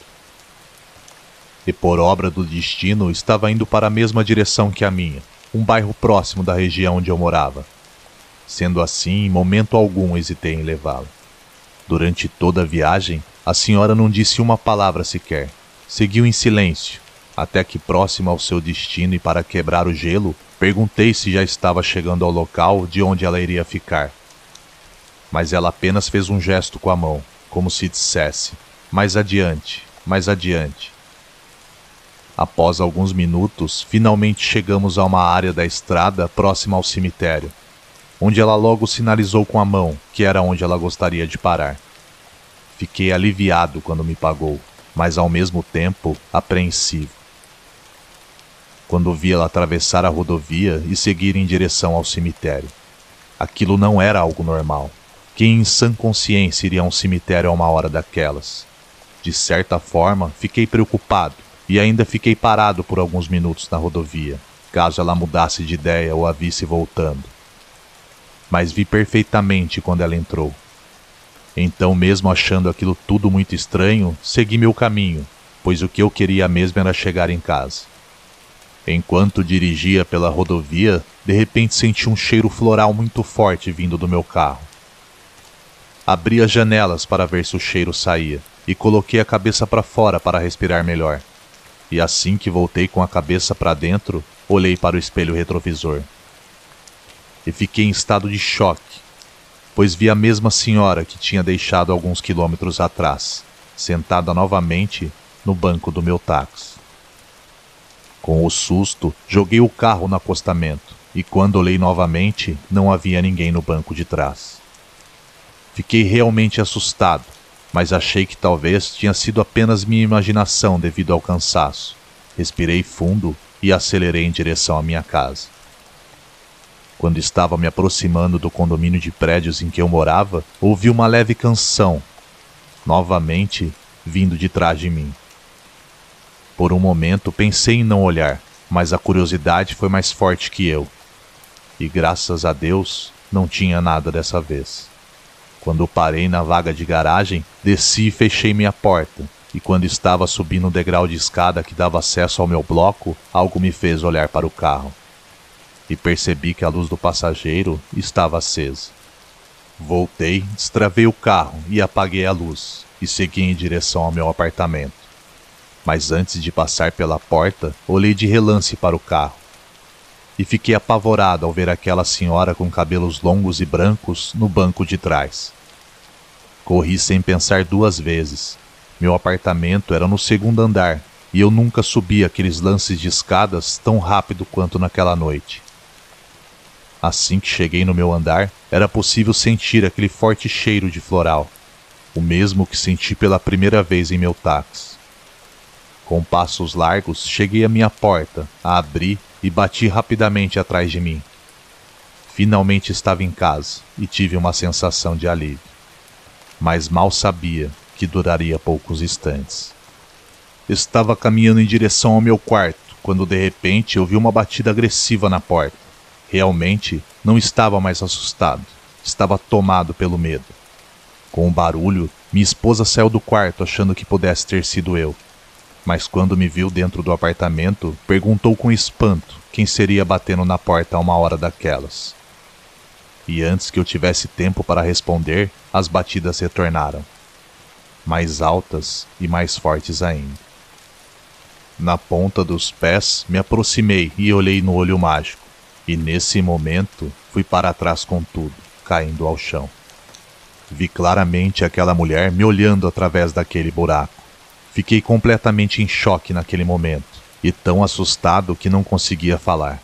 E por obra do destino, estava indo para a mesma direção que a minha, um bairro próximo da região onde eu morava. Sendo assim, em momento algum hesitei em levá-la. Durante toda a viagem, a senhora não disse uma palavra sequer. Seguiu em silêncio, até que próximo ao seu destino e para quebrar o gelo, perguntei se já estava chegando ao local de onde ela iria ficar. Mas ela apenas fez um gesto com a mão, como se dissesse, mais adiante, mais adiante. Após alguns minutos, finalmente chegamos a uma área da estrada próxima ao cemitério, onde ela logo sinalizou com a mão que era onde ela gostaria de parar. Fiquei aliviado quando me pagou, mas ao mesmo tempo apreensivo. quando vi-la atravessar a rodovia e seguir em direção ao cemitério. Aquilo não era algo normal. Quem em sã consciência iria a um cemitério a uma hora daquelas? De certa forma, fiquei preocupado e ainda fiquei parado por alguns minutos na rodovia, caso ela mudasse de ideia ou a visse voltando. Mas vi perfeitamente quando ela entrou. Então, mesmo achando aquilo tudo muito estranho, segui meu caminho, pois o que eu queria mesmo era chegar em casa. Enquanto dirigia pela rodovia, de repente senti um cheiro floral muito forte vindo do meu carro. Abri as janelas para ver se o cheiro saía e coloquei a cabeça para fora para respirar melhor. E assim que voltei com a cabeça para dentro, olhei para o espelho retrovisor. E fiquei em estado de choque, pois vi a mesma senhora que tinha deixado alguns quilômetros atrás, sentada novamente no banco do meu táxi. Com o susto, joguei o carro no acostamento e quando olhei novamente, não havia ninguém no banco de trás. Fiquei realmente assustado, mas achei que talvez tinha sido apenas minha imaginação devido ao cansaço. Respirei fundo e acelerei em direção à minha casa. Quando estava me aproximando do condomínio de prédios em que eu morava, ouvi uma leve canção, novamente vindo de trás de mim. Por um momento pensei em não olhar, mas a curiosidade foi mais forte que eu. E graças a Deus, não tinha nada dessa vez. Quando parei na vaga de garagem, desci e fechei minha porta. E quando estava subindo o degrau de escada que dava acesso ao meu bloco, algo me fez olhar para o carro. E percebi que a luz do passageiro estava acesa. Voltei, destravei o carro e apaguei a luz, e segui em direção ao meu apartamento. Mas antes de passar pela porta, olhei de relance para o carro. E fiquei apavorado ao ver aquela senhora com cabelos longos e brancos no banco de trás. Corri sem pensar duas vezes. Meu apartamento era no segundo andar, e eu nunca subi aqueles lances de escadas tão rápido quanto naquela noite. Assim que cheguei no meu andar, era possível sentir aquele forte cheiro de floral, o mesmo que senti pela primeira vez em meu táxi. Com passos largos, cheguei à minha porta, a abri e bati rapidamente atrás de mim. Finalmente estava em casa e tive uma sensação de alívio, mas mal sabia que duraria poucos instantes. Estava caminhando em direção ao meu quarto, quando de repente ouvi uma batida agressiva na porta. Realmente não estava mais assustado, estava tomado pelo medo. Com o barulho, minha esposa saiu do quarto achando que pudesse ter sido eu. Mas quando me viu dentro do apartamento, perguntou com espanto quem seria batendo na porta a uma hora daquelas. E antes que eu tivesse tempo para responder, as batidas retornaram, mais altas e mais fortes ainda. Na ponta dos pés, me aproximei e olhei no olho mágico, e nesse momento fui para trás com tudo, caindo ao chão. Vi claramente aquela mulher me olhando através daquele buraco. Fiquei completamente em choque naquele momento, e tão assustado que não conseguia falar.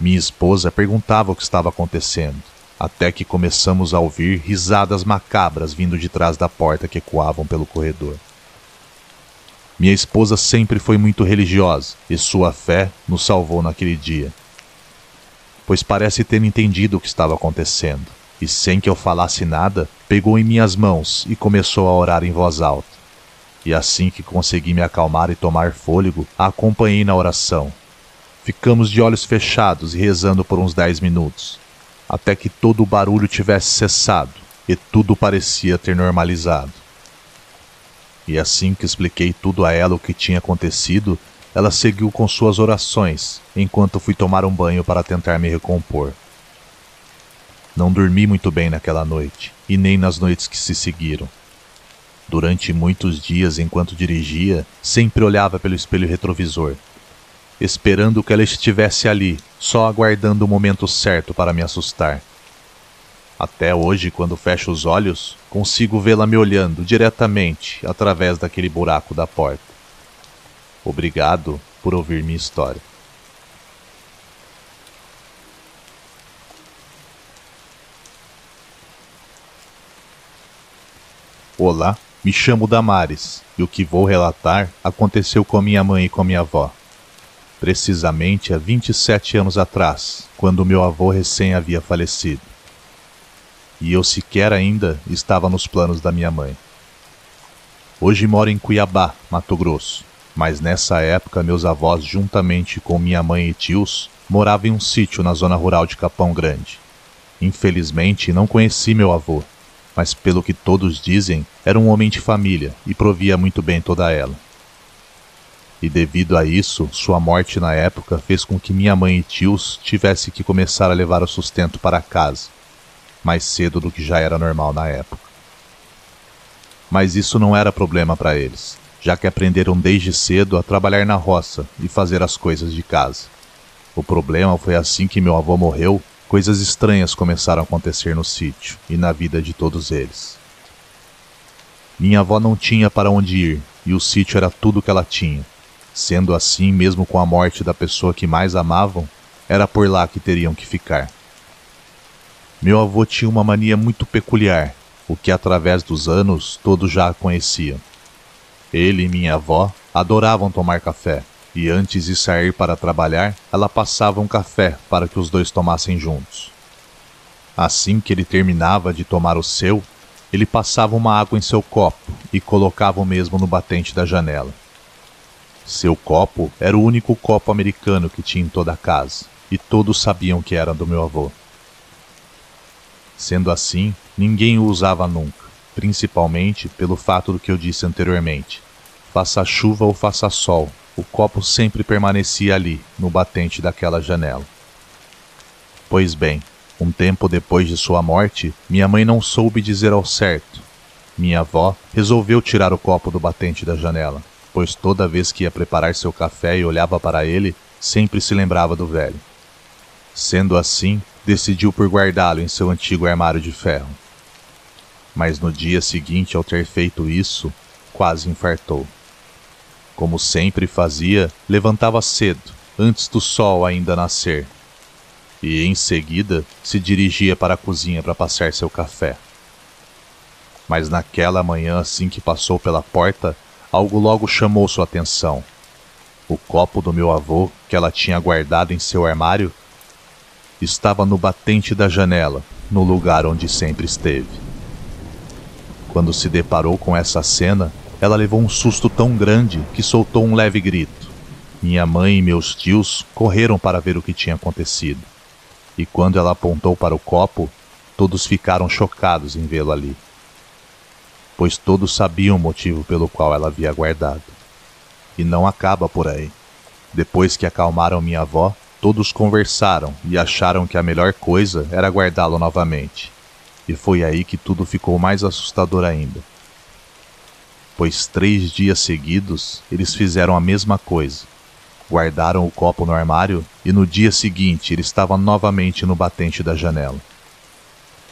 Minha esposa perguntava o que estava acontecendo, até que começamos a ouvir risadas macabras vindo de trás da porta que ecoavam pelo corredor. Minha esposa sempre foi muito religiosa, e sua fé nos salvou naquele dia, pois parece ter entendido o que estava acontecendo, e sem que eu falasse nada, pegou em minhas mãos e começou a orar em voz alta. E assim que consegui me acalmar e tomar fôlego, a acompanhei na oração. Ficamos de olhos fechados e rezando por uns 10 minutos, até que todo o barulho tivesse cessado e tudo parecia ter normalizado. E assim que expliquei tudo a ela o que tinha acontecido, ela seguiu com suas orações, enquanto fui tomar um banho para tentar me recompor. Não dormi muito bem naquela noite, e nem nas noites que se seguiram. Durante muitos dias, enquanto dirigia, sempre olhava pelo espelho retrovisor, esperando que ela estivesse ali, só aguardando o momento certo para me assustar. Até hoje, quando fecho os olhos, consigo vê-la me olhando diretamente através daquele buraco da porta. Obrigado por ouvir minha história. Olá! Me chamo Damares, e o que vou relatar aconteceu com minha mãe e com minha avó. precisamente há 27 anos atrás, quando meu avô recém havia falecido. E eu sequer ainda estava nos planos da minha mãe. Hoje moro em Cuiabá, Mato Grosso, mas nessa época meus avós, juntamente com minha mãe e tios, moravam em um sítio na zona rural de Capão Grande. Infelizmente não conheci meu avô, mas pelo que todos dizem, era um homem de família e provia muito bem toda ela. E devido a isso, sua morte na época fez com que minha mãe e tios tivessem que começar a levar o sustento para casa, mais cedo do que já era normal na época. Mas isso não era problema para eles, já que aprenderam desde cedo a trabalhar na roça e fazer as coisas de casa. O problema foi assim que meu avô morreu, coisas estranhas começaram a acontecer no sítio e na vida de todos eles. Minha avó não tinha para onde ir e o sítio era tudo que ela tinha. Sendo assim, mesmo com a morte da pessoa que mais amavam, era por lá que teriam que ficar. Meu avô tinha uma mania muito peculiar, o que através dos anos todos já a conheciam. Ele e minha avó adoravam tomar café, e antes de sair para trabalhar, ela passava um café para que os dois tomassem juntos. Assim que ele terminava de tomar o seu, ele passava uma água em seu copo e colocava o mesmo no batente da janela. Seu copo era o único copo americano que tinha em toda a casa, e todos sabiam que era do meu avô. Sendo assim, ninguém o usava nunca, principalmente pelo fato do que eu disse anteriormente. Faça chuva ou faça sol, o copo sempre permanecia ali, no batente daquela janela. Pois bem, um tempo depois de sua morte, minha mãe não soube dizer ao certo. Minha avó resolveu tirar o copo do batente da janela, pois toda vez que ia preparar seu café e olhava para ele, sempre se lembrava do velho. Sendo assim, decidiu por guardá-lo em seu antigo armário de ferro. Mas no dia seguinte, ao ter feito isso, quase infartou. Como sempre fazia, levantava cedo, antes do sol ainda nascer, e em seguida se dirigia para a cozinha para passar seu café. Mas naquela manhã, assim que passou pela porta, algo logo chamou sua atenção. O copo do meu avô, que ela tinha guardado em seu armário, estava no batente da janela, no lugar onde sempre esteve. Quando se deparou com essa cena, ela levou um susto tão grande que soltou um leve grito. Minha mãe e meus tios correram para ver o que tinha acontecido. E quando ela apontou para o copo, todos ficaram chocados em vê-lo ali, pois todos sabiam o motivo pelo qual ela havia guardado. E não acaba por aí. Depois que acalmaram minha avó, todos conversaram e acharam que a melhor coisa era guardá-lo novamente. E foi aí que tudo ficou mais assustador ainda, pois 3 dias seguidos eles fizeram a mesma coisa. Guardaram o copo no armário e no dia seguinte ele estava novamente no batente da janela.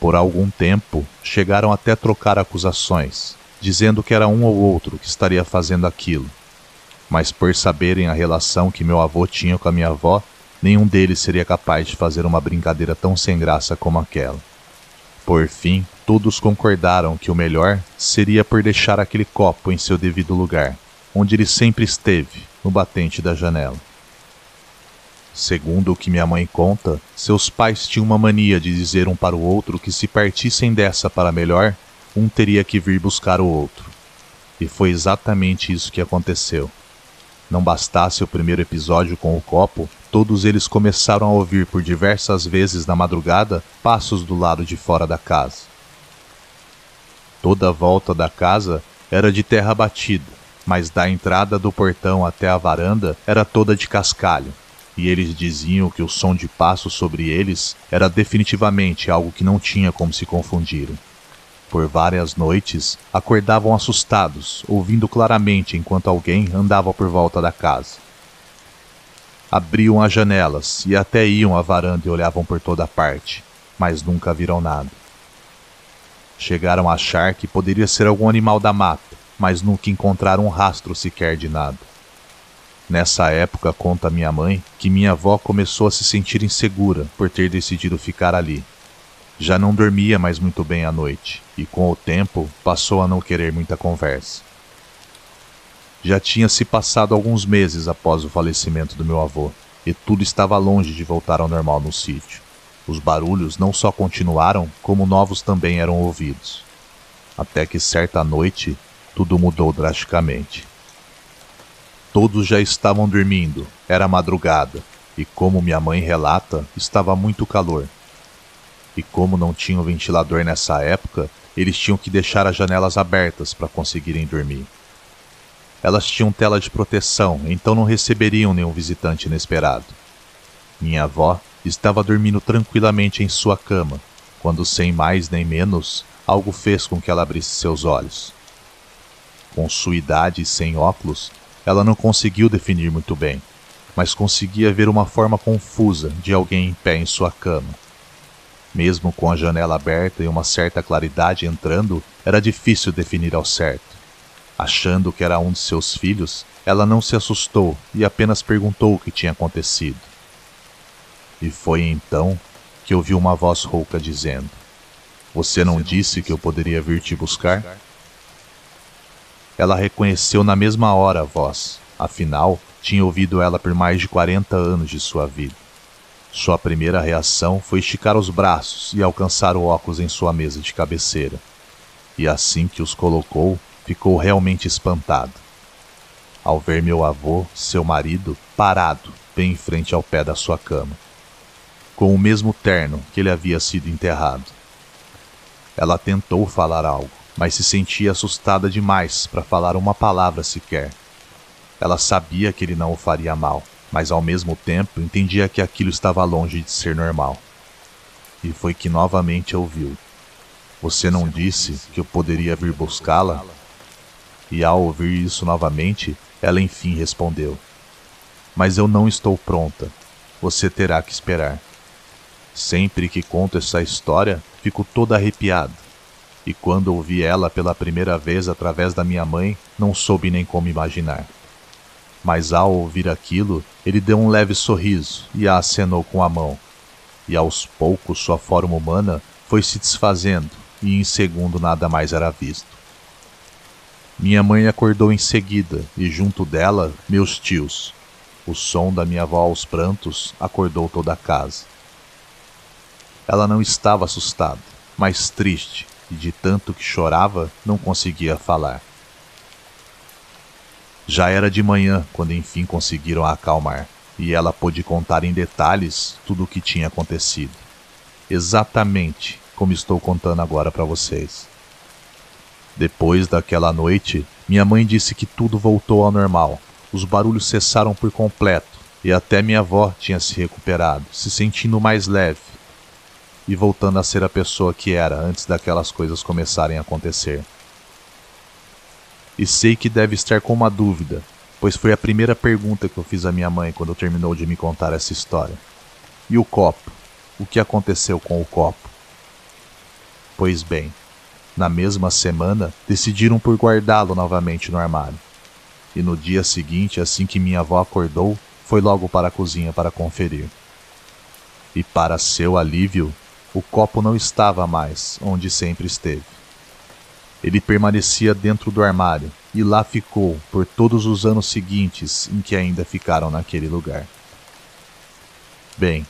Por algum tempo, chegaram até a trocar acusações, dizendo que era um ou outro que estaria fazendo aquilo. Mas por saberem a relação que meu avô tinha com a minha avó, nenhum deles seria capaz de fazer uma brincadeira tão sem graça como aquela. Por fim, todos concordaram que o melhor seria por deixar aquele copo em seu devido lugar, onde ele sempre esteve, no batente da janela. Segundo o que minha mãe conta, seus pais tinham uma mania de dizer um para o outro que se partissem dessa para melhor, um teria que vir buscar o outro. E foi exatamente isso que aconteceu. Não bastasse o primeiro episódio com o copo, todos eles começaram a ouvir por diversas vezes na madrugada passos do lado de fora da casa. Toda a volta da casa era de terra batida, mas da entrada do portão até a varanda era toda de cascalho. E eles diziam que o som de passos sobre eles era definitivamente algo que não tinha como se confundirem. Por várias noites, acordavam assustados, ouvindo claramente enquanto alguém andava por volta da casa. Abriam as janelas e até iam à varanda e olhavam por toda parte, mas nunca viram nada. Chegaram a achar que poderia ser algum animal da mata, mas nunca encontraram um rastro sequer de nada. Nessa época, conta minha mãe, que minha avó começou a se sentir insegura por ter decidido ficar ali. Já não dormia mais muito bem à noite e, com o tempo, passou a não querer muita conversa. Já tinha se passado alguns meses após o falecimento do meu avô, e tudo estava longe de voltar ao normal no sítio. Os barulhos não só continuaram, como novos também eram ouvidos. Até que certa noite, tudo mudou drasticamente. Todos já estavam dormindo, era madrugada, e como minha mãe relata, estava muito calor. E como não tinha um ventilador nessa época, eles tinham que deixar as janelas abertas para conseguirem dormir. Elas tinham tela de proteção, então não receberiam nenhum visitante inesperado. Minha avó estava dormindo tranquilamente em sua cama, quando sem mais nem menos, algo fez com que ela abrisse seus olhos. Com sua idade e sem óculos, ela não conseguiu definir muito bem, mas conseguia ver uma forma confusa de alguém em pé em sua cama. Mesmo com a janela aberta e uma certa claridade entrando, era difícil definir ao certo. Achando que era um de seus filhos, ela não se assustou e apenas perguntou o que tinha acontecido. E foi então que ouviu uma voz rouca dizendo: "Você não disse que eu poderia vir te buscar?" Ela reconheceu na mesma hora a voz, afinal, tinha ouvido ela por mais de 40 anos de sua vida. Sua primeira reação foi esticar os braços e alcançar o óculos em sua mesa de cabeceira. E assim que os colocou, ficou realmente espantado, ao ver meu avô, seu marido, parado, bem em frente ao pé da sua cama, com o mesmo terno que ele havia sido enterrado. Ela tentou falar algo, mas se sentia assustada demais para falar uma palavra sequer. Ela sabia que ele não o faria mal, mas ao mesmo tempo entendia que aquilo estava longe de ser normal. E foi que novamente ouviu: "Você não disse que eu poderia vir buscá-la?" E ao ouvir isso novamente, ela enfim respondeu: "Mas eu não estou pronta. Você terá que esperar." Sempre que conto essa história, fico toda arrepiada. E quando ouvi ela pela primeira vez através da minha mãe, não soube nem como imaginar. Mas ao ouvir aquilo, ele deu um leve sorriso e a acenou com a mão. E aos poucos sua forma humana foi se desfazendo e em segundo nada mais era visto. Minha mãe acordou em seguida e junto dela, meus tios. O som da minha avó aos prantos acordou toda a casa. Ela não estava assustada, mas triste e de tanto que chorava não conseguia falar. Já era de manhã quando enfim conseguiram a acalmar, e ela pôde contar em detalhes tudo o que tinha acontecido. Exatamente como estou contando agora para vocês. Depois daquela noite, minha mãe disse que tudo voltou ao normal. Os barulhos cessaram por completo, e até minha avó tinha se recuperado, se sentindo mais leve, e voltando a ser a pessoa que era antes daquelas coisas começarem a acontecer. E sei que deve estar com uma dúvida, pois foi a primeira pergunta que eu fiz à minha mãe quando terminou de me contar essa história. E o copo? O que aconteceu com o copo? Pois bem, na mesma semana, decidiram por guardá-lo novamente no armário. E no dia seguinte, assim que minha avó acordou, foi logo para a cozinha para conferir. E para seu alívio, o copo não estava mais onde sempre esteve. Ele permanecia dentro do armário e lá ficou por todos os anos seguintes em que ainda ficaram naquele lugar. Bem,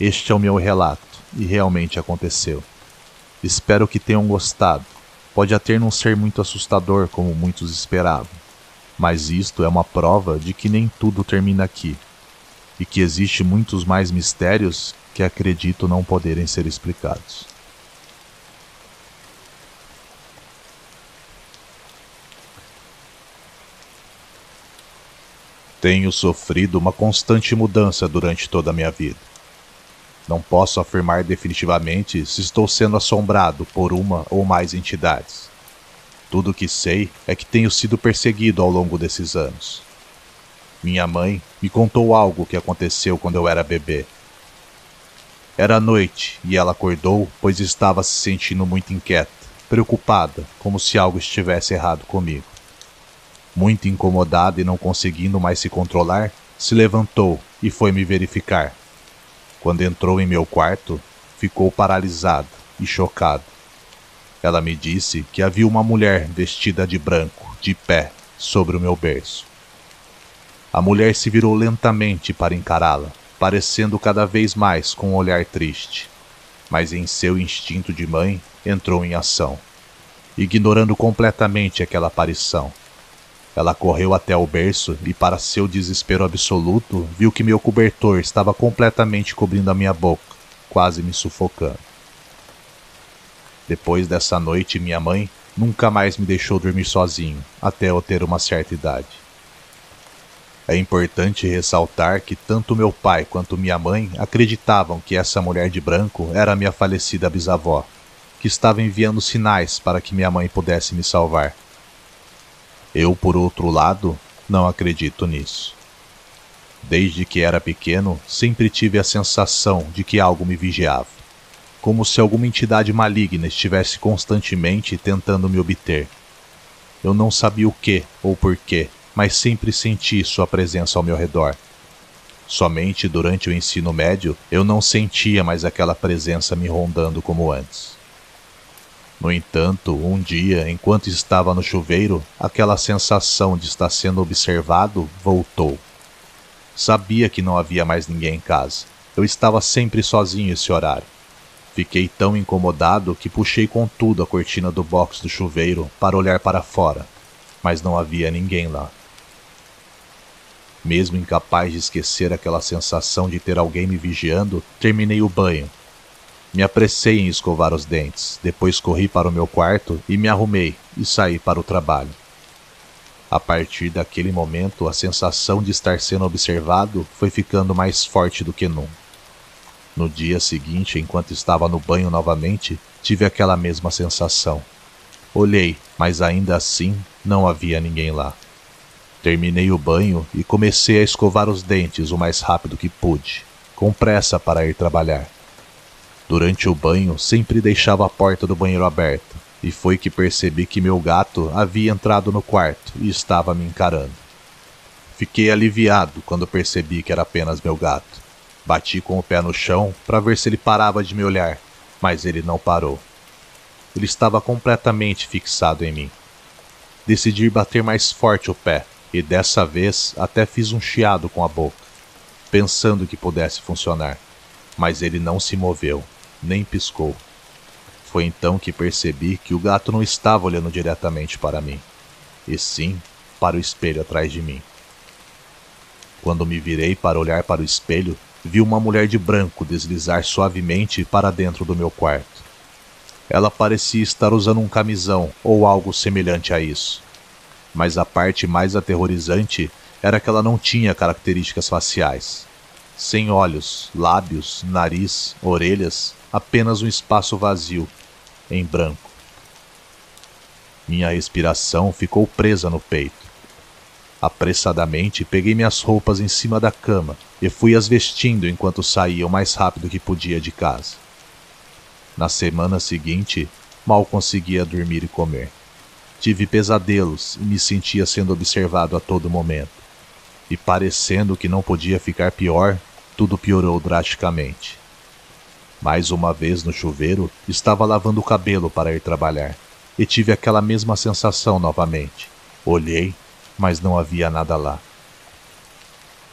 este é o meu relato e realmente aconteceu. Espero que tenham gostado. Pode até não ser muito assustador como muitos esperavam, mas isto é uma prova de que nem tudo termina aqui e que existe muitos mais mistérios que acredito não poderem ser explicados. Tenho sofrido uma constante mudança durante toda a minha vida. Não posso afirmar definitivamente se estou sendo assombrado por uma ou mais entidades. Tudo o que sei é que tenho sido perseguido ao longo desses anos. Minha mãe me contou algo que aconteceu quando eu era bebê. Era noite e ela acordou, pois estava se sentindo muito inquieta, preocupada, como se algo estivesse errado comigo. Muito incomodada e não conseguindo mais se controlar, se levantou e foi me verificar. Quando entrou em meu quarto, ficou paralisada e chocada. Ela me disse que havia uma mulher vestida de branco, de pé, sobre o meu berço. A mulher se virou lentamente para encará-la, parecendo cada vez mais com um olhar triste, mas em seu instinto de mãe entrou em ação, ignorando completamente aquela aparição. Ela correu até o berço e, para seu desespero absoluto, viu que meu cobertor estava completamente cobrindo a minha boca, quase me sufocando. Depois dessa noite, minha mãe nunca mais me deixou dormir sozinho, até eu ter uma certa idade. É importante ressaltar que tanto meu pai quanto minha mãe acreditavam que essa mulher de branco era minha falecida bisavó, que estava enviando sinais para que minha mãe pudesse me salvar. Eu, por outro lado, não acredito nisso. Desde que era pequeno, sempre tive a sensação de que algo me vigiava, como se alguma entidade maligna estivesse constantemente tentando me obter. Eu não sabia o que ou porquê, mas sempre senti sua presença ao meu redor. Somente durante o ensino médio, eu não sentia mais aquela presença me rondando como antes. No entanto, um dia, enquanto estava no chuveiro, aquela sensação de estar sendo observado voltou. Sabia que não havia mais ninguém em casa. Eu estava sempre sozinho esse horário. Fiquei tão incomodado que puxei com tudo a cortina do box do chuveiro para olhar para fora, mas não havia ninguém lá. Mesmo incapaz de esquecer aquela sensação de ter alguém me vigiando, terminei o banho. Me apressei em escovar os dentes, depois corri para o meu quarto e me arrumei e saí para o trabalho. A partir daquele momento, a sensação de estar sendo observado foi ficando mais forte do que nunca. No dia seguinte, enquanto estava no banho novamente, tive aquela mesma sensação. Olhei, mas ainda assim não havia ninguém lá. Terminei o banho e comecei a escovar os dentes o mais rápido que pude, com pressa para ir trabalhar. Durante o banho, sempre deixava a porta do banheiro aberta, e foi que percebi que meu gato havia entrado no quarto e estava me encarando. Fiquei aliviado quando percebi que era apenas meu gato. Bati com o pé no chão para ver se ele parava de me olhar, mas ele não parou. Ele estava completamente fixado em mim. Decidi bater mais forte o pé, e dessa vez até fiz um chiado com a boca, pensando que pudesse funcionar, mas ele não se moveu, nem piscou. Foi então que percebi que o gato não estava olhando diretamente para mim, e sim para o espelho atrás de mim. Quando me virei para olhar para o espelho, vi uma mulher de branco deslizar suavemente para dentro do meu quarto. Ela parecia estar usando um camisão ou algo semelhante a isso, mas a parte mais aterrorizante era que ela não tinha características faciais. Sem olhos, lábios, nariz, orelhas, apenas um espaço vazio, em branco. Minha respiração ficou presa no peito. Apressadamente, peguei minhas roupas em cima da cama e fui as vestindo enquanto saía o mais rápido que podia de casa. Na semana seguinte, mal conseguia dormir e comer. Tive pesadelos e me sentia sendo observado a todo momento. E parecendo que não podia ficar pior, tudo piorou drasticamente. Mais uma vez no chuveiro, estava lavando o cabelo para ir trabalhar, e tive aquela mesma sensação novamente. Olhei, mas não havia nada lá.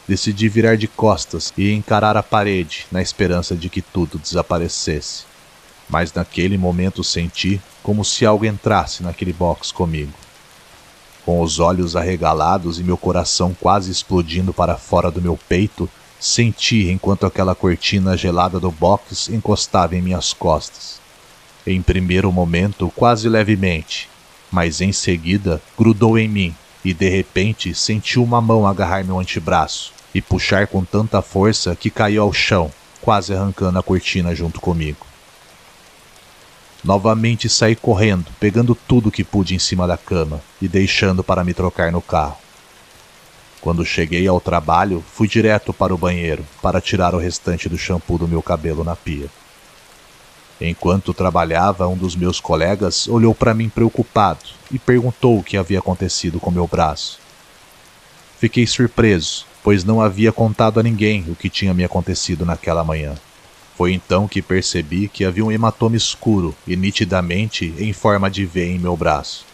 Decidi virar de costas e encarar a parede, na esperança de que tudo desaparecesse. Mas naquele momento senti como se algo entrasse naquele box comigo. Com os olhos arregalados e meu coração quase explodindo para fora do meu peito, senti enquanto aquela cortina gelada do box encostava em minhas costas. Em primeiro momento, quase levemente, mas em seguida grudou em mim e de repente senti uma mão agarrar meu antebraço e puxar com tanta força que caiu ao chão, quase arrancando a cortina junto comigo. Novamente saí correndo, pegando tudo que pude em cima da cama e deixando para me trocar no carro. Quando cheguei ao trabalho, fui direto para o banheiro para tirar o restante do shampoo do meu cabelo na pia. Enquanto trabalhava, um dos meus colegas olhou para mim preocupado e perguntou o que havia acontecido com meu braço. Fiquei surpreso, pois não havia contado a ninguém o que tinha me acontecido naquela manhã. Foi então que percebi que havia um hematoma escuro e nitidamente em forma de V em meu braço.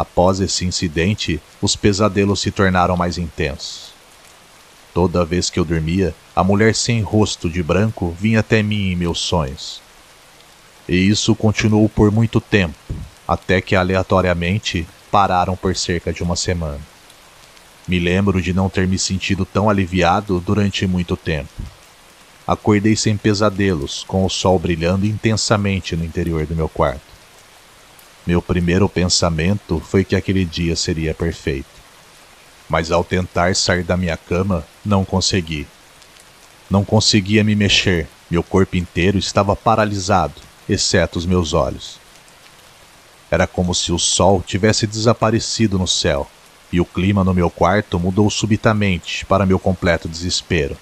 Após esse incidente, os pesadelos se tornaram mais intensos. Toda vez que eu dormia, a mulher sem rosto de branco vinha até mim em meus sonhos. E isso continuou por muito tempo, até que aleatoriamente pararam por cerca de uma semana. Me lembro de não ter me sentido tão aliviado durante muito tempo. Acordei sem pesadelos, com o sol brilhando intensamente no interior do meu quarto. Meu primeiro pensamento foi que aquele dia seria perfeito. Mas ao tentar sair da minha cama, não consegui. Não conseguia me mexer, meu corpo inteiro estava paralisado, exceto os meus olhos. Era como se o sol tivesse desaparecido no céu, e o clima no meu quarto mudou subitamente para meu completo desespero.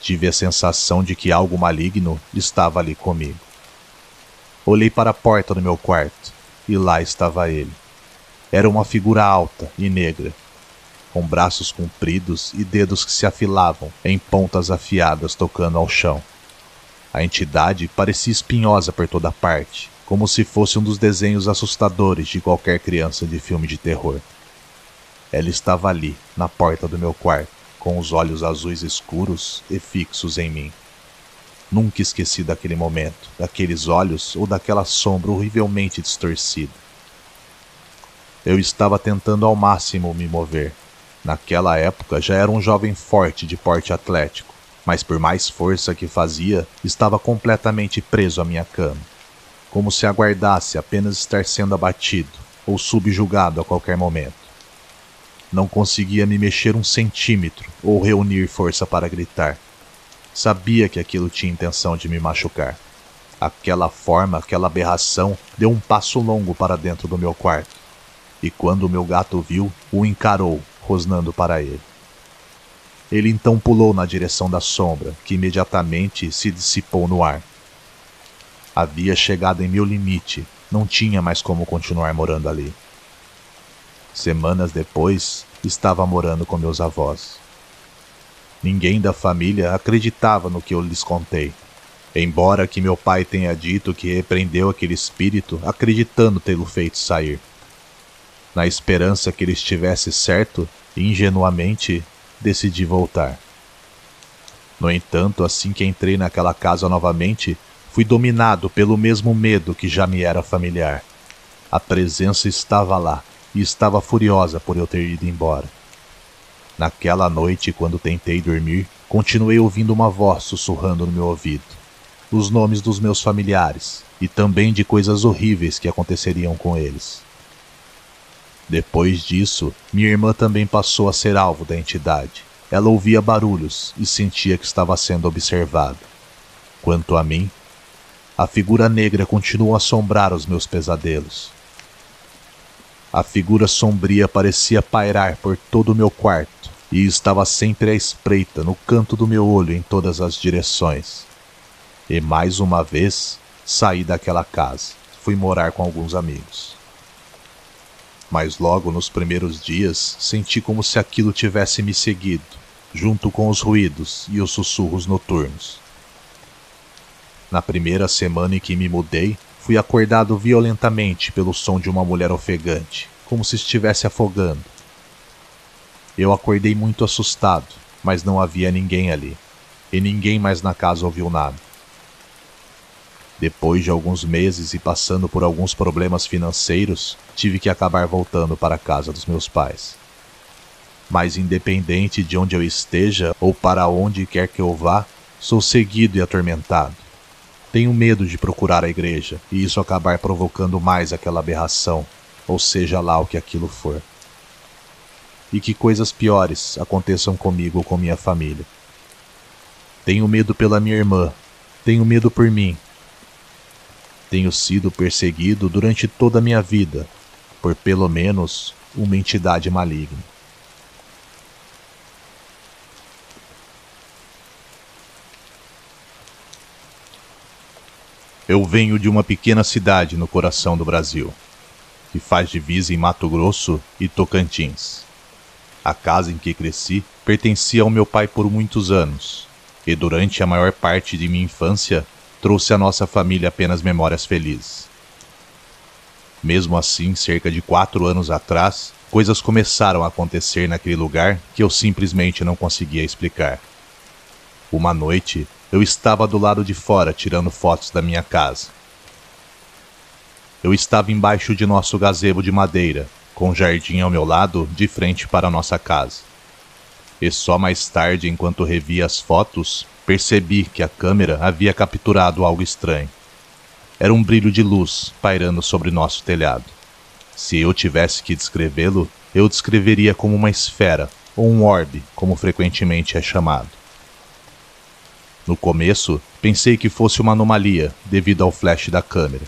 Tive a sensação de que algo maligno estava ali comigo. Olhei para a porta do meu quarto, e lá estava ele. Era uma figura alta e negra, com braços compridos e dedos que se afilavam em pontas afiadas tocando ao chão. A entidade parecia espinhosa por toda parte, como se fosse um dos desenhos assustadores de qualquer criança de filme de terror. Ela estava ali, na porta do meu quarto, com os olhos azuis escuros e fixos em mim. Nunca esqueci daquele momento, daqueles olhos ou daquela sombra horrivelmente distorcida. Eu estava tentando ao máximo me mover. Naquela época já era um jovem forte de porte atlético, mas por mais força que fazia, estava completamente preso à minha cama, como se aguardasse apenas estar sendo abatido ou subjugado a qualquer momento. Não conseguia me mexer um centímetro ou reunir força para gritar. Sabia que aquilo tinha intenção de me machucar. Aquela forma, aquela aberração, deu um passo longo para dentro do meu quarto, e quando o meu gato viu, o encarou, rosnando para ele. Ele então pulou na direção da sombra, que imediatamente se dissipou no ar. Havia chegado em meu limite, não tinha mais como continuar morando ali. Semanas depois, estava morando com meus avós. Ninguém da família acreditava no que eu lhes contei, embora que meu pai tenha dito que repreendeu aquele espírito acreditando tê-lo feito sair. Na esperança que ele estivesse certo, ingenuamente, decidi voltar. No entanto, assim que entrei naquela casa novamente, fui dominado pelo mesmo medo que já me era familiar. A presença estava lá e estava furiosa por eu ter ido embora. Naquela noite, quando tentei dormir, continuei ouvindo uma voz sussurrando no meu ouvido, os nomes dos meus familiares e também de coisas horríveis que aconteceriam com eles. Depois disso, minha irmã também passou a ser alvo da entidade. Ela ouvia barulhos e sentia que estava sendo observada. Quanto a mim, a figura negra continuou a assombrar os meus pesadelos. A figura sombria parecia pairar por todo o meu quarto e estava sempre à espreita no canto do meu olho em todas as direções. E mais uma vez, saí daquela casa. Fui morar com alguns amigos. Mas logo nos primeiros dias, senti como se aquilo tivesse me seguido, junto com os ruídos e os sussurros noturnos. Na primeira semana em que me mudei, fui acordado violentamente pelo som de uma mulher ofegante, como se estivesse afogando. Eu acordei muito assustado, mas não havia ninguém ali, e ninguém mais na casa ouviu nada. Depois de alguns meses e passando por alguns problemas financeiros, tive que acabar voltando para a casa dos meus pais. Mas independente de onde eu esteja ou para onde quer que eu vá, sou seguido e atormentado. Tenho medo de procurar a igreja e isso acabar provocando mais aquela aberração, ou seja lá o que aquilo for. E que coisas piores aconteçam comigo ou com minha família. Tenho medo pela minha irmã, tenho medo por mim. Tenho sido perseguido durante toda a minha vida, por pelo menos uma entidade maligna. Eu venho de uma pequena cidade no coração do Brasil, que faz divisa em Mato Grosso e Tocantins. A casa em que cresci pertencia ao meu pai por muitos anos, e durante a maior parte de minha infância, trouxe à nossa família apenas memórias felizes. Mesmo assim, cerca de 4 anos atrás, coisas começaram a acontecer naquele lugar que eu simplesmente não conseguia explicar. Uma noite, eu estava do lado de fora tirando fotos da minha casa. Eu estava embaixo de nosso gazebo de madeira, com o jardim ao meu lado, de frente para a nossa casa. E só mais tarde, enquanto revia as fotos, percebi que a câmera havia capturado algo estranho. Era um brilho de luz pairando sobre nosso telhado. Se eu tivesse que descrevê-lo, eu descreveria como uma esfera, ou um orbe, como frequentemente é chamado. No começo, pensei que fosse uma anomalia devido ao flash da câmera.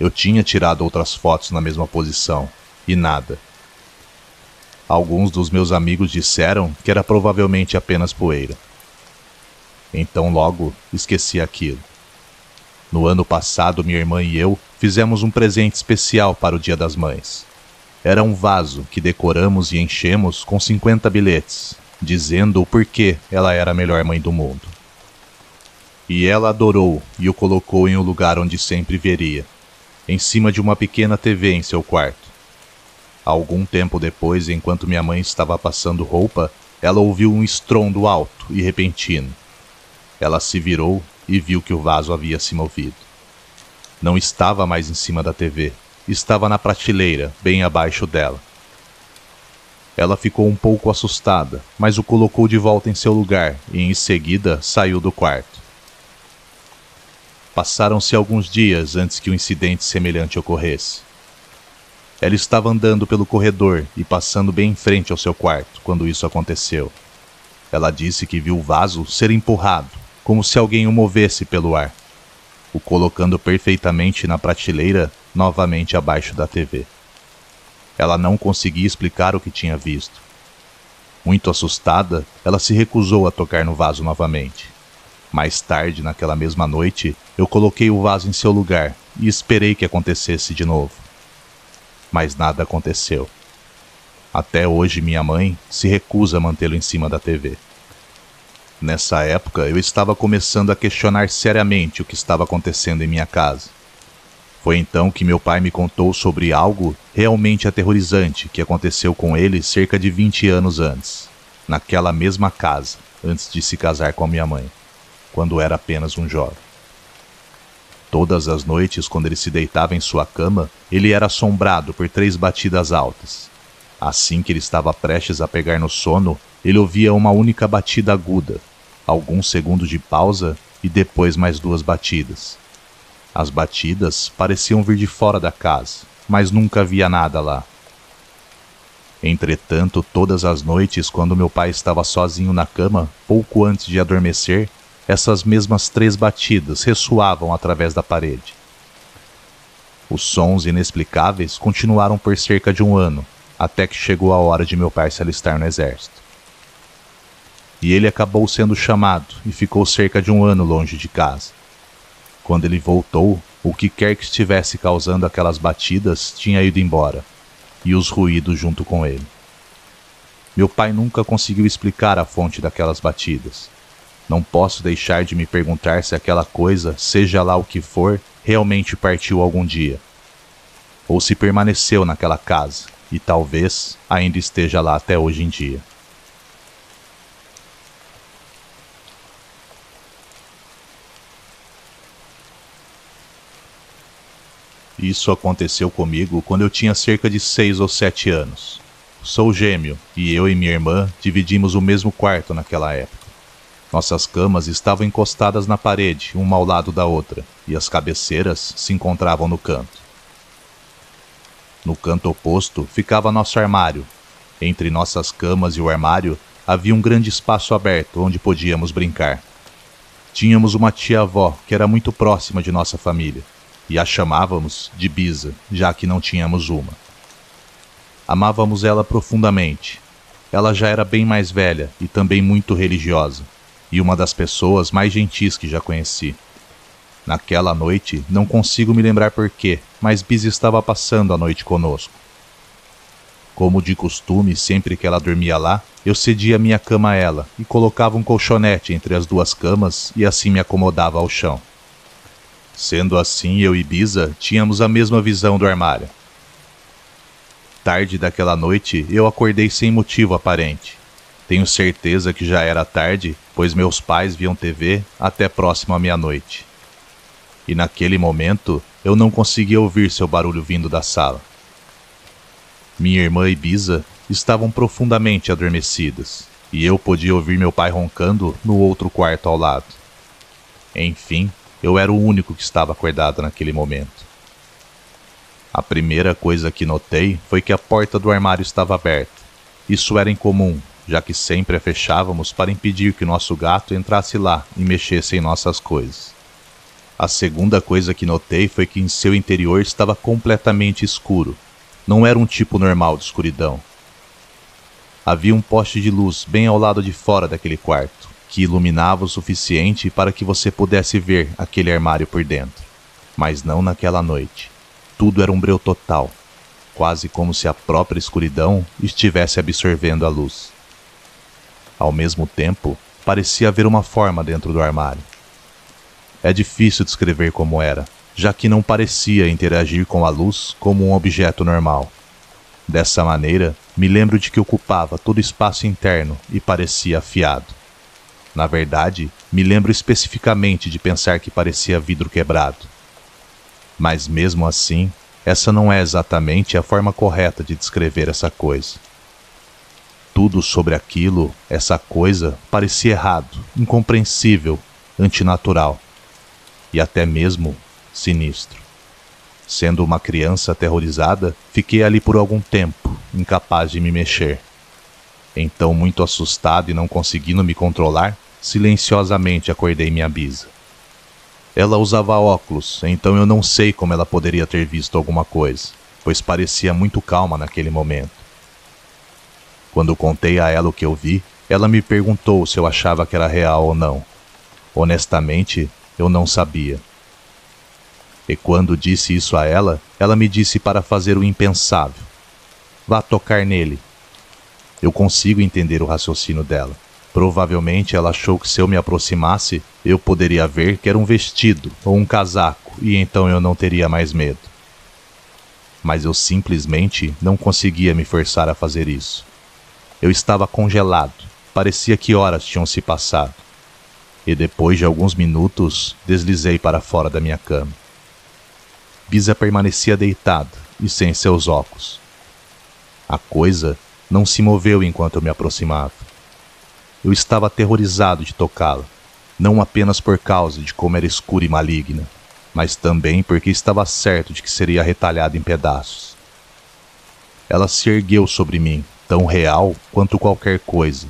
Eu tinha tirado outras fotos na mesma posição, e nada. Alguns dos meus amigos disseram que era provavelmente apenas poeira. Então logo, esqueci aquilo. No ano passado, minha irmã e eu fizemos um presente especial para o Dia das Mães. Era um vaso que decoramos e enchemos com 50 bilhetes, dizendo o porquê ela era a melhor mãe do mundo. E ela adorou e o colocou em um lugar onde sempre veria, em cima de uma pequena TV em seu quarto. Algum tempo depois, enquanto minha mãe estava passando roupa, ela ouviu um estrondo alto e repentino. Ela se virou e viu que o vaso havia se movido. Não estava mais em cima da TV, estava na prateleira, bem abaixo dela. Ela ficou um pouco assustada, mas o colocou de volta em seu lugar e, em seguida, saiu do quarto. Passaram-se alguns dias antes que um incidente semelhante ocorresse. Ela estava andando pelo corredor e passando bem em frente ao seu quarto quando isso aconteceu. Ela disse que viu o vaso ser empurrado, como se alguém o movesse pelo ar, o colocando perfeitamente na prateleira, novamente abaixo da TV. Ela não conseguia explicar o que tinha visto. Muito assustada, ela se recusou a tocar no vaso novamente. Mais tarde, naquela mesma noite, eu coloquei o vaso em seu lugar e esperei que acontecesse de novo. Mas nada aconteceu. Até hoje, minha mãe se recusa a mantê-lo em cima da TV. Nessa época, eu estava começando a questionar seriamente o que estava acontecendo em minha casa. Foi então que meu pai me contou sobre algo realmente aterrorizante que aconteceu com ele cerca de 20 anos antes, naquela mesma casa, antes de se casar com a minha mãe, quando era apenas um jovem. Todas as noites, quando ele se deitava em sua cama, ele era assombrado por 3 batidas altas. Assim que ele estava prestes a pegar no sono, ele ouvia uma única batida aguda, alguns segundos de pausa e depois mais 2 batidas. As batidas pareciam vir de fora da casa, mas nunca havia nada lá. Entretanto, todas as noites, quando meu pai estava sozinho na cama, pouco antes de adormecer, essas mesmas 3 batidas ressoavam através da parede. Os sons inexplicáveis continuaram por cerca de 1 ano, até que chegou a hora de meu pai se alistar no exército. E ele acabou sendo chamado e ficou cerca de 1 ano longe de casa. Quando ele voltou, o que quer que estivesse causando aquelas batidas tinha ido embora, e os ruídos junto com ele. Meu pai nunca conseguiu explicar a fonte daquelas batidas. Não posso deixar de me perguntar se aquela coisa, seja lá o que for, realmente partiu algum dia. Ou se permaneceu naquela casa, e talvez ainda esteja lá até hoje em dia. Isso aconteceu comigo quando eu tinha cerca de 6 ou 7 anos. Sou gêmeo, e eu e minha irmã dividimos o mesmo quarto naquela época. Nossas camas estavam encostadas na parede, uma ao lado da outra, e as cabeceiras se encontravam no canto. No canto oposto ficava nosso armário. Entre nossas camas e o armário havia um grande espaço aberto onde podíamos brincar. Tínhamos uma tia-avó que era muito próxima de nossa família, e a chamávamos de Bisa, já que não tínhamos uma. Amávamos ela profundamente. Ela já era bem mais velha e também muito religiosa, e uma das pessoas mais gentis que já conheci. Naquela noite, não consigo me lembrar porquê, mas Bisa estava passando a noite conosco. Como de costume, sempre que ela dormia lá, eu cedia minha cama a ela e colocava um colchonete entre as 2 camas e assim me acomodava ao chão. Sendo assim, eu e Bisa tínhamos a mesma visão do armário. Tarde daquela noite, eu acordei sem motivo aparente. Tenho certeza que já era tarde, pois meus pais viam TV até próximo à meia-noite. E naquele momento, eu não conseguia ouvir seu barulho vindo da sala. Minha irmã e Bisa estavam profundamente adormecidas, e eu podia ouvir meu pai roncando no outro quarto ao lado. Enfim, eu era o único que estava acordado naquele momento. A primeira coisa que notei foi que a porta do armário estava aberta. Isso era incomum, já que sempre a fechávamos para impedir que nosso gato entrasse lá e mexesse em nossas coisas. A segunda coisa que notei foi que em seu interior estava completamente escuro. Não era um tipo normal de escuridão. Havia um poste de luz bem ao lado de fora daquele quarto, que iluminava o suficiente para que você pudesse ver aquele armário por dentro. Mas não naquela noite. Tudo era um breu total, quase como se a própria escuridão estivesse absorvendo a luz. Ao mesmo tempo, parecia haver uma forma dentro do armário. É difícil descrever como era, já que não parecia interagir com a luz como um objeto normal. Dessa maneira, me lembro de que ocupava todo o espaço interno e parecia afiado. Na verdade, me lembro especificamente de pensar que parecia vidro quebrado. Mas mesmo assim, essa não é exatamente a forma correta de descrever essa coisa. Tudo sobre aquilo, essa coisa, parecia errado, incompreensível, antinatural e até mesmo sinistro. Sendo uma criança aterrorizada, fiquei ali por algum tempo, incapaz de me mexer. Então, muito assustado e não conseguindo me controlar, silenciosamente acordei minha Bisa. Ela usava óculos, então eu não sei como ela poderia ter visto alguma coisa, pois parecia muito calma naquele momento. Quando contei a ela o que eu vi, ela me perguntou se eu achava que era real ou não. Honestamente, eu não sabia. E quando disse isso a ela, ela me disse para fazer o impensável. Vá tocar nele. Eu consigo entender o raciocínio dela. Provavelmente ela achou que se eu me aproximasse, eu poderia ver que era um vestido ou um casaco e então eu não teria mais medo. Mas eu simplesmente não conseguia me forçar a fazer isso. Eu estava congelado. Parecia que horas tinham se passado. E depois de alguns minutos, deslizei para fora da minha cama. Bisa permanecia deitada e sem seus óculos. A coisa não se moveu enquanto eu me aproximava. Eu estava aterrorizado de tocá-la, não apenas por causa de como era escura e maligna, mas também porque estava certo de que seria retalhada em pedaços. Ela se ergueu sobre mim, tão real quanto qualquer coisa,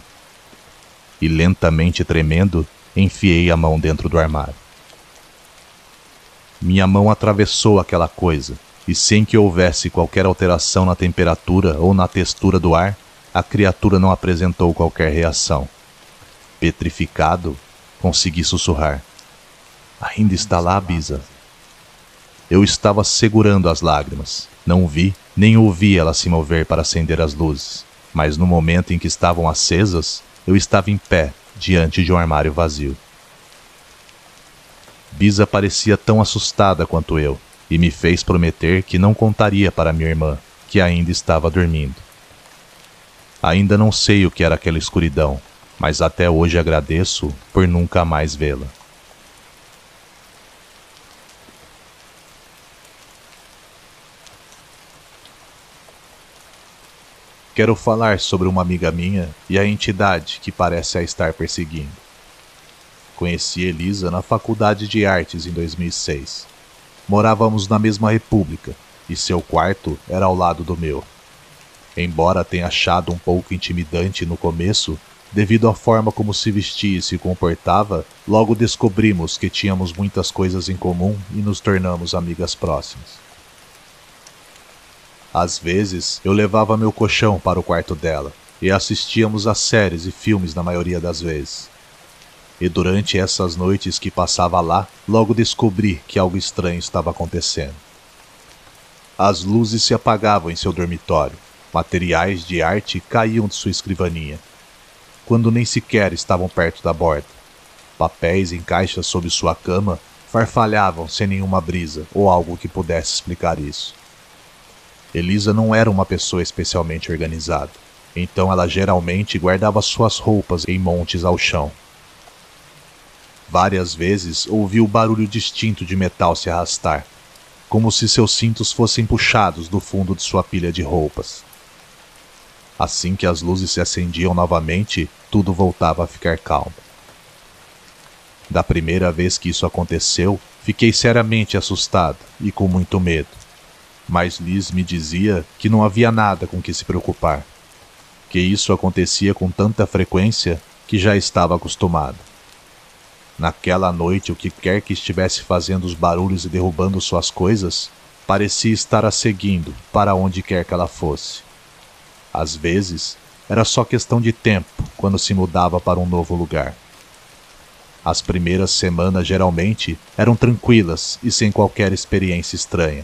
e lentamente tremendo, enfiei a mão dentro do armário. Minha mão atravessou aquela coisa, e sem que houvesse qualquer alteração na temperatura ou na textura do ar, a criatura não apresentou qualquer reação. Petrificado, consegui sussurrar. Ainda está lá, Bisa? Eu estava segurando as lágrimas. Não vi, nem ouvi ela se mover para acender as luzes. Mas no momento em que estavam acesas, eu estava em pé, diante de um armário vazio. Bisa parecia tão assustada quanto eu, e me fez prometer que não contaria para minha irmã, que ainda estava dormindo. Ainda não sei o que era aquela escuridão, mas até hoje agradeço por nunca mais vê-la. Quero falar sobre uma amiga minha e a entidade que parece a estar perseguindo. Conheci Elisa na Faculdade de Artes em 2006. Morávamos na mesma república, e seu quarto era ao lado do meu. Embora tenha achado um pouco intimidante no começo, devido à forma como se vestia e se comportava, logo descobrimos que tínhamos muitas coisas em comum e nos tornamos amigas próximas. Às vezes, eu levava meu colchão para o quarto dela, e assistíamos a séries e filmes na maioria das vezes. E durante essas noites que passava lá, logo descobri que algo estranho estava acontecendo. As luzes se apagavam em seu dormitório. Materiais de arte caíam de sua escrivaninha, quando nem sequer estavam perto da borda. Papéis em caixas sob sua cama farfalhavam sem nenhuma brisa ou algo que pudesse explicar isso. Elisa não era uma pessoa especialmente organizada, então ela geralmente guardava suas roupas em montes ao chão. Várias vezes ouvi o barulho distinto de metal se arrastar, como se seus cintos fossem puxados do fundo de sua pilha de roupas. Assim que as luzes se acendiam novamente, tudo voltava a ficar calmo. Da primeira vez que isso aconteceu, fiquei seriamente assustado e com muito medo, mas Liz me dizia que não havia nada com que se preocupar, que isso acontecia com tanta frequência que já estava acostumado. Naquela noite, o que quer que estivesse fazendo os barulhos e derrubando suas coisas, parecia estar a seguindo para onde quer que ela fosse. Às vezes, era só questão de tempo quando se mudava para um novo lugar. As primeiras semanas geralmente eram tranquilas e sem qualquer experiência estranha,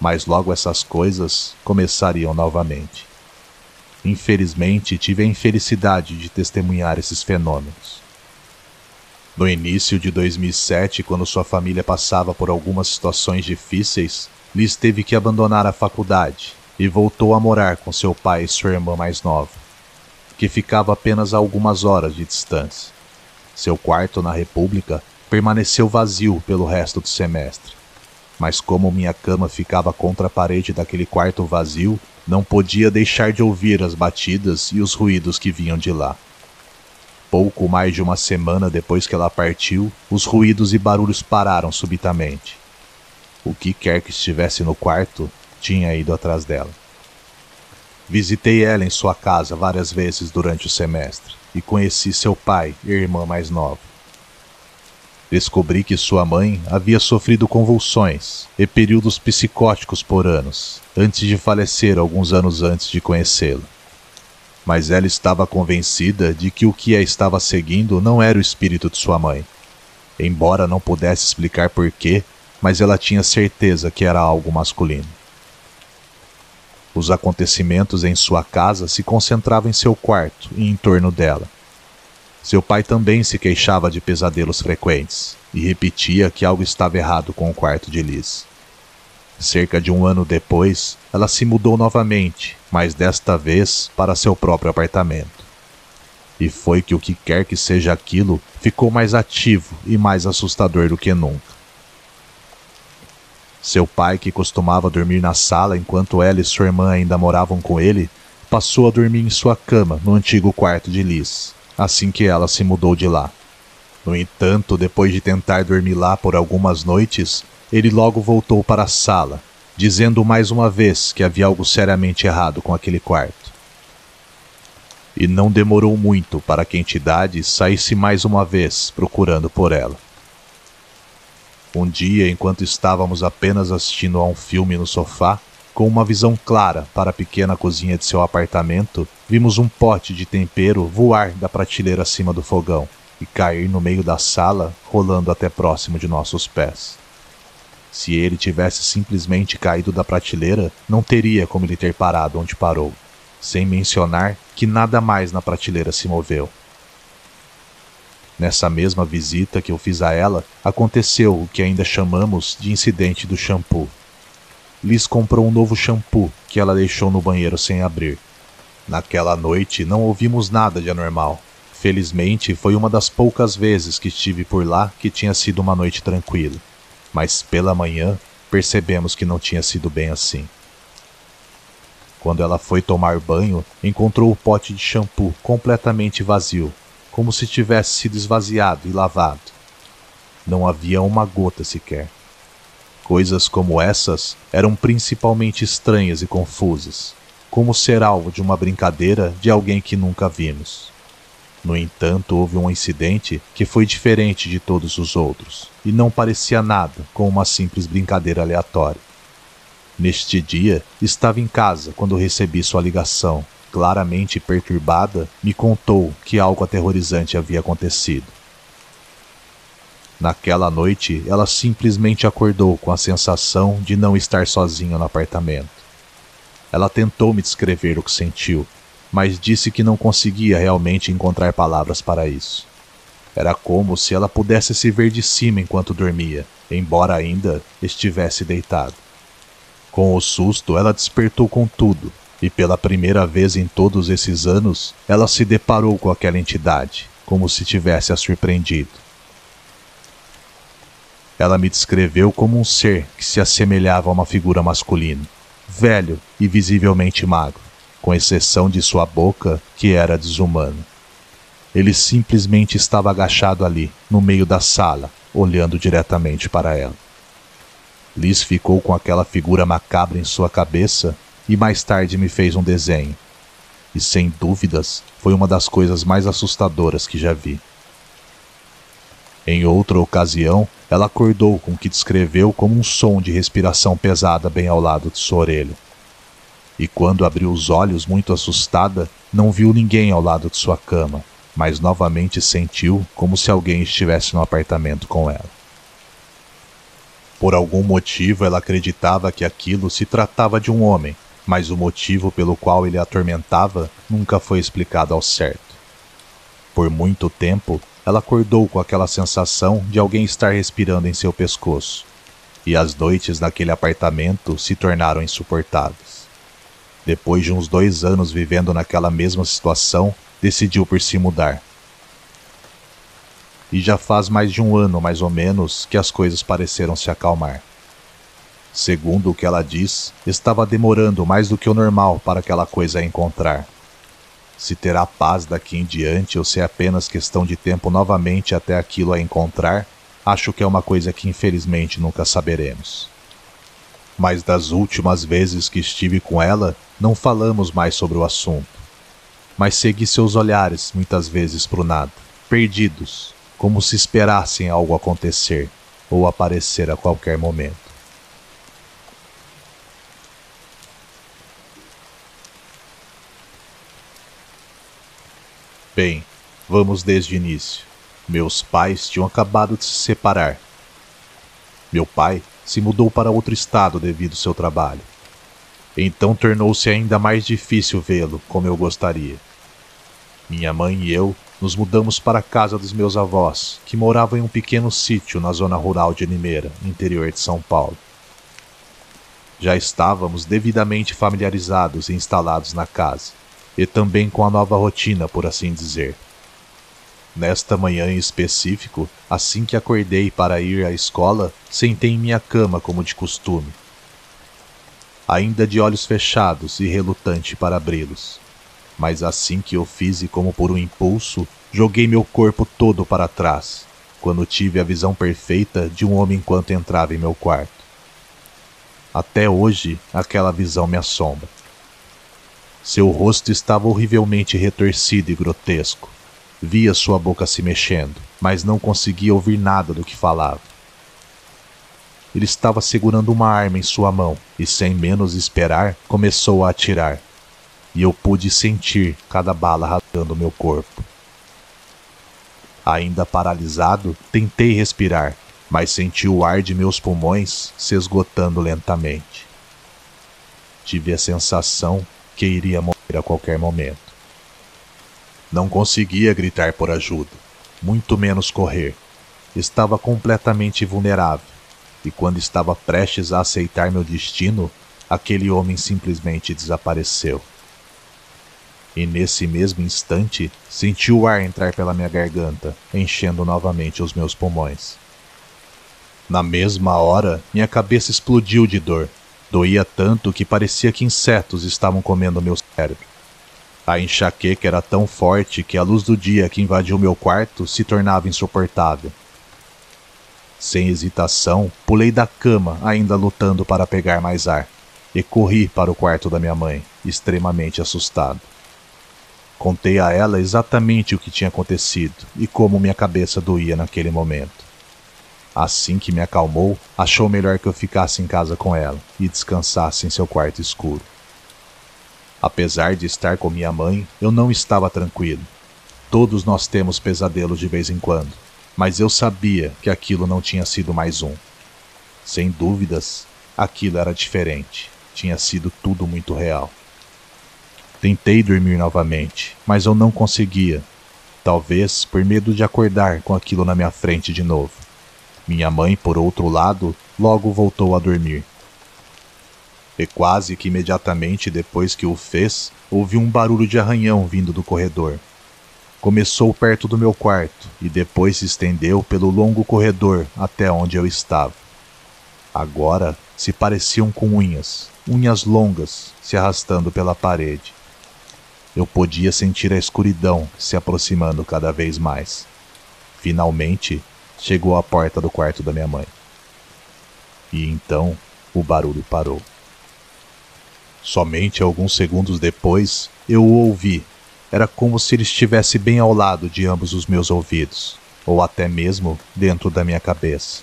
mas logo essas coisas começariam novamente. Infelizmente, tive a infelicidade de testemunhar esses fenômenos. No início de 2007, quando sua família passava por algumas situações difíceis, Liz teve que abandonar a faculdade e voltou a morar com seu pai e sua irmã mais nova, que ficava apenas a algumas horas de distância. Seu quarto na República permaneceu vazio pelo resto do semestre, mas como minha cama ficava contra a parede daquele quarto vazio, não podia deixar de ouvir as batidas e os ruídos que vinham de lá. Pouco mais de uma semana depois que ela partiu, os ruídos e barulhos pararam subitamente. O que quer que estivesse no quarto tinha ido atrás dela. Visitei ela em sua casa várias vezes durante o semestre e conheci seu pai e irmã mais nova. Descobri que sua mãe havia sofrido convulsões e períodos psicóticos por anos, antes de falecer alguns anos antes de conhecê-lo. Mas ela estava convencida de que o que a estava seguindo não era o espírito de sua mãe. Embora não pudesse explicar porquê, mas ela tinha certeza que era algo masculino. Os acontecimentos em sua casa se concentravam em seu quarto e em torno dela. Seu pai também se queixava de pesadelos frequentes e repetia que algo estava errado com o quarto de Liz. Cerca de um ano depois, ela se mudou novamente, mas desta vez para seu próprio apartamento. E foi que o que quer que seja aquilo ficou mais ativo e mais assustador do que nunca. Seu pai, que costumava dormir na sala enquanto ela e sua irmã ainda moravam com ele, passou a dormir em sua cama no antigo quarto de Liz, assim que ela se mudou de lá. No entanto, depois de tentar dormir lá por algumas noites, ele logo voltou para a sala, dizendo mais uma vez que havia algo seriamente errado com aquele quarto. E não demorou muito para que a entidade saísse mais uma vez procurando por ela. Um dia, enquanto estávamos apenas assistindo a um filme no sofá, com uma visão clara para a pequena cozinha de seu apartamento, vimos um pote de tempero voar da prateleira acima do fogão e cair no meio da sala, rolando até próximo de nossos pés. Se ele tivesse simplesmente caído da prateleira, não teria como ele ter parado onde parou, sem mencionar que nada mais na prateleira se moveu. Nessa mesma visita que eu fiz a ela, aconteceu o que ainda chamamos de incidente do shampoo. Liz comprou um novo shampoo que ela deixou no banheiro sem abrir. Naquela noite não ouvimos nada de anormal. Felizmente, foi uma das poucas vezes que estive por lá que tinha sido uma noite tranquila. Mas pela manhã, percebemos que não tinha sido bem assim. Quando ela foi tomar banho, encontrou o pote de shampoo completamente vazio, como se tivesse sido esvaziado e lavado. Não havia uma gota sequer. Coisas como essas eram principalmente estranhas e confusas, como ser alvo de uma brincadeira de alguém que nunca vimos. No entanto, houve um incidente que foi diferente de todos os outros, e não parecia nada com uma simples brincadeira aleatória. Neste dia, estava em casa quando recebi sua ligação. Claramente perturbada, me contou que algo aterrorizante havia acontecido. Naquela noite, ela simplesmente acordou com a sensação de não estar sozinha no apartamento. Ela tentou me descrever o que sentiu, mas disse que não conseguia realmente encontrar palavras para isso. Era como se ela pudesse se ver de cima enquanto dormia, embora ainda estivesse deitado. Com o susto, ela despertou com tudo, e pela primeira vez em todos esses anos, ela se deparou com aquela entidade, como se tivesse a surpreendido. Ela me descreveu como um ser que se assemelhava a uma figura masculina, velho e visivelmente magro, com exceção de sua boca, que era desumana. Ele simplesmente estava agachado ali, no meio da sala, olhando diretamente para ela. Liz ficou com aquela figura macabra em sua cabeça e mais tarde me fez um desenho. E sem dúvidas, foi uma das coisas mais assustadoras que já vi. Em outra ocasião, ela acordou com o que descreveu como um som de respiração pesada bem ao lado de sua orelha. E quando abriu os olhos muito assustada, não viu ninguém ao lado de sua cama, mas novamente sentiu como se alguém estivesse no apartamento com ela. Por algum motivo, ela acreditava que aquilo se tratava de um homem, mas o motivo pelo qual ele a atormentava nunca foi explicado ao certo. Por muito tempo, ela acordou com aquela sensação de alguém estar respirando em seu pescoço, e as noites naquele apartamento se tornaram insuportáveis. Depois de uns 2 anos vivendo naquela mesma situação, decidiu por se mudar. E já faz mais de 1 ano, mais ou menos, que as coisas pareceram se acalmar. Segundo o que ela diz, estava demorando mais do que o normal para aquela coisa a encontrar. Se terá paz daqui em diante ou se é apenas questão de tempo novamente até aquilo a encontrar, acho que é uma coisa que infelizmente nunca saberemos. Mas das últimas vezes que estive com ela, não falamos mais sobre o assunto. Mas segui seus olhares muitas vezes para o nada, perdidos, como se esperassem algo acontecer ou aparecer a qualquer momento. Bem, vamos desde o início. Meus pais tinham acabado de se separar. Meu pai se mudou para outro estado devido ao seu trabalho. Então tornou-se ainda mais difícil vê-lo como eu gostaria. Minha mãe e eu nos mudamos para a casa dos meus avós, que moravam em um pequeno sítio na zona rural de Limeira, interior de São Paulo. Já estávamos devidamente familiarizados e instalados na casa, e também com a nova rotina, por assim dizer. Nesta manhã em específico, assim que acordei para ir à escola, sentei em minha cama como de costume, ainda de olhos fechados e relutante para abri-los. Mas assim que eu fiz e como por um impulso, joguei meu corpo todo para trás, quando tive a visão perfeita de um homem enquanto entrava em meu quarto. Até hoje, aquela visão me assombra. Seu rosto estava horrivelmente retorcido e grotesco. Via sua boca se mexendo, mas não conseguia ouvir nada do que falava. Ele estava segurando uma arma em sua mão e, sem menos esperar, começou a atirar. E eu pude sentir cada bala rasgando meu corpo. Ainda paralisado, tentei respirar, mas senti o ar de meus pulmões se esgotando lentamente. Tive a sensação que iria morrer a qualquer momento. Não conseguia gritar por ajuda, muito menos correr. Estava completamente vulnerável, e quando estava prestes a aceitar meu destino, aquele homem simplesmente desapareceu. E nesse mesmo instante, senti o ar entrar pela minha garganta, enchendo novamente os meus pulmões. Na mesma hora, minha cabeça explodiu de dor. Doía tanto que parecia que insetos estavam comendo meu cérebro. A enxaqueca era tão forte que a luz do dia que invadiu meu quarto se tornava insuportável. Sem hesitação, pulei da cama, ainda lutando para pegar mais ar, e corri para o quarto da minha mãe, extremamente assustado. Contei a ela exatamente o que tinha acontecido e como minha cabeça doía naquele momento. Assim que me acalmou, achou melhor que eu ficasse em casa com ela e descansasse em seu quarto escuro. Apesar de estar com minha mãe, eu não estava tranquilo. Todos nós temos pesadelos de vez em quando, mas eu sabia que aquilo não tinha sido mais um. Sem dúvidas, aquilo era diferente. Tinha sido tudo muito real. Tentei dormir novamente, mas eu não conseguia. talvez por medo de acordar com aquilo na minha frente de novo. Minha mãe, por outro lado, logo voltou a dormir. E quase que imediatamente depois que o fez, ouvi um barulho de arranhão vindo do corredor. Começou perto do meu quarto e depois se estendeu pelo longo corredor até onde eu estava. Agora se pareciam com unhas longas se arrastando pela parede. Eu podia sentir a escuridão se aproximando cada vez mais. Finalmente, chegou à porta do quarto da minha mãe. E então o barulho parou. Somente alguns segundos depois, eu o ouvi. Era como se ele estivesse bem ao lado de ambos os meus ouvidos, ou até mesmo dentro da minha cabeça.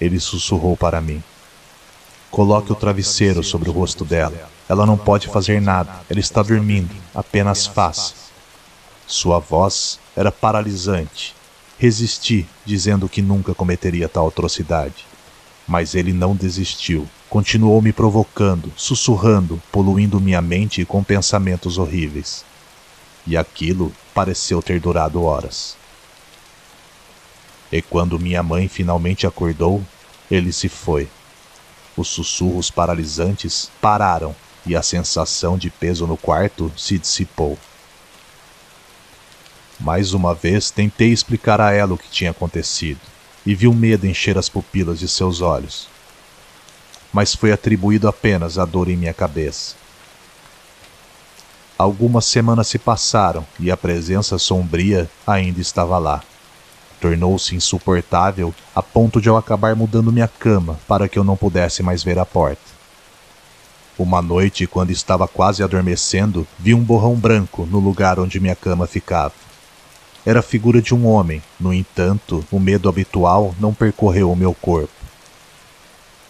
Ele sussurrou para mim. Coloque o travesseiro sobre o rosto dela. Ela não pode fazer nada. Ela está dormindo. Apenas faça. Sua voz era paralisante. Resisti, dizendo que nunca cometeria tal atrocidade. Mas ele não desistiu. Continuou me provocando, sussurrando, poluindo minha mente com pensamentos horríveis. E aquilo pareceu ter durado horas. E quando minha mãe finalmente acordou, ele se foi. Os sussurros paralisantes pararam e a sensação de peso no quarto se dissipou. Mais uma vez tentei explicar a ela o que tinha acontecido e vi o medo encher as pupilas de seus olhos. Mas foi atribuído apenas à dor em minha cabeça. Algumas semanas se passaram e a presença sombria ainda estava lá. Tornou-se insuportável a ponto de eu acabar mudando minha cama para que eu não pudesse mais ver a porta. Uma noite, quando estava quase adormecendo, vi um borrão branco no lugar onde minha cama ficava. Era a figura de um homem, no entanto, o medo habitual não percorreu o meu corpo.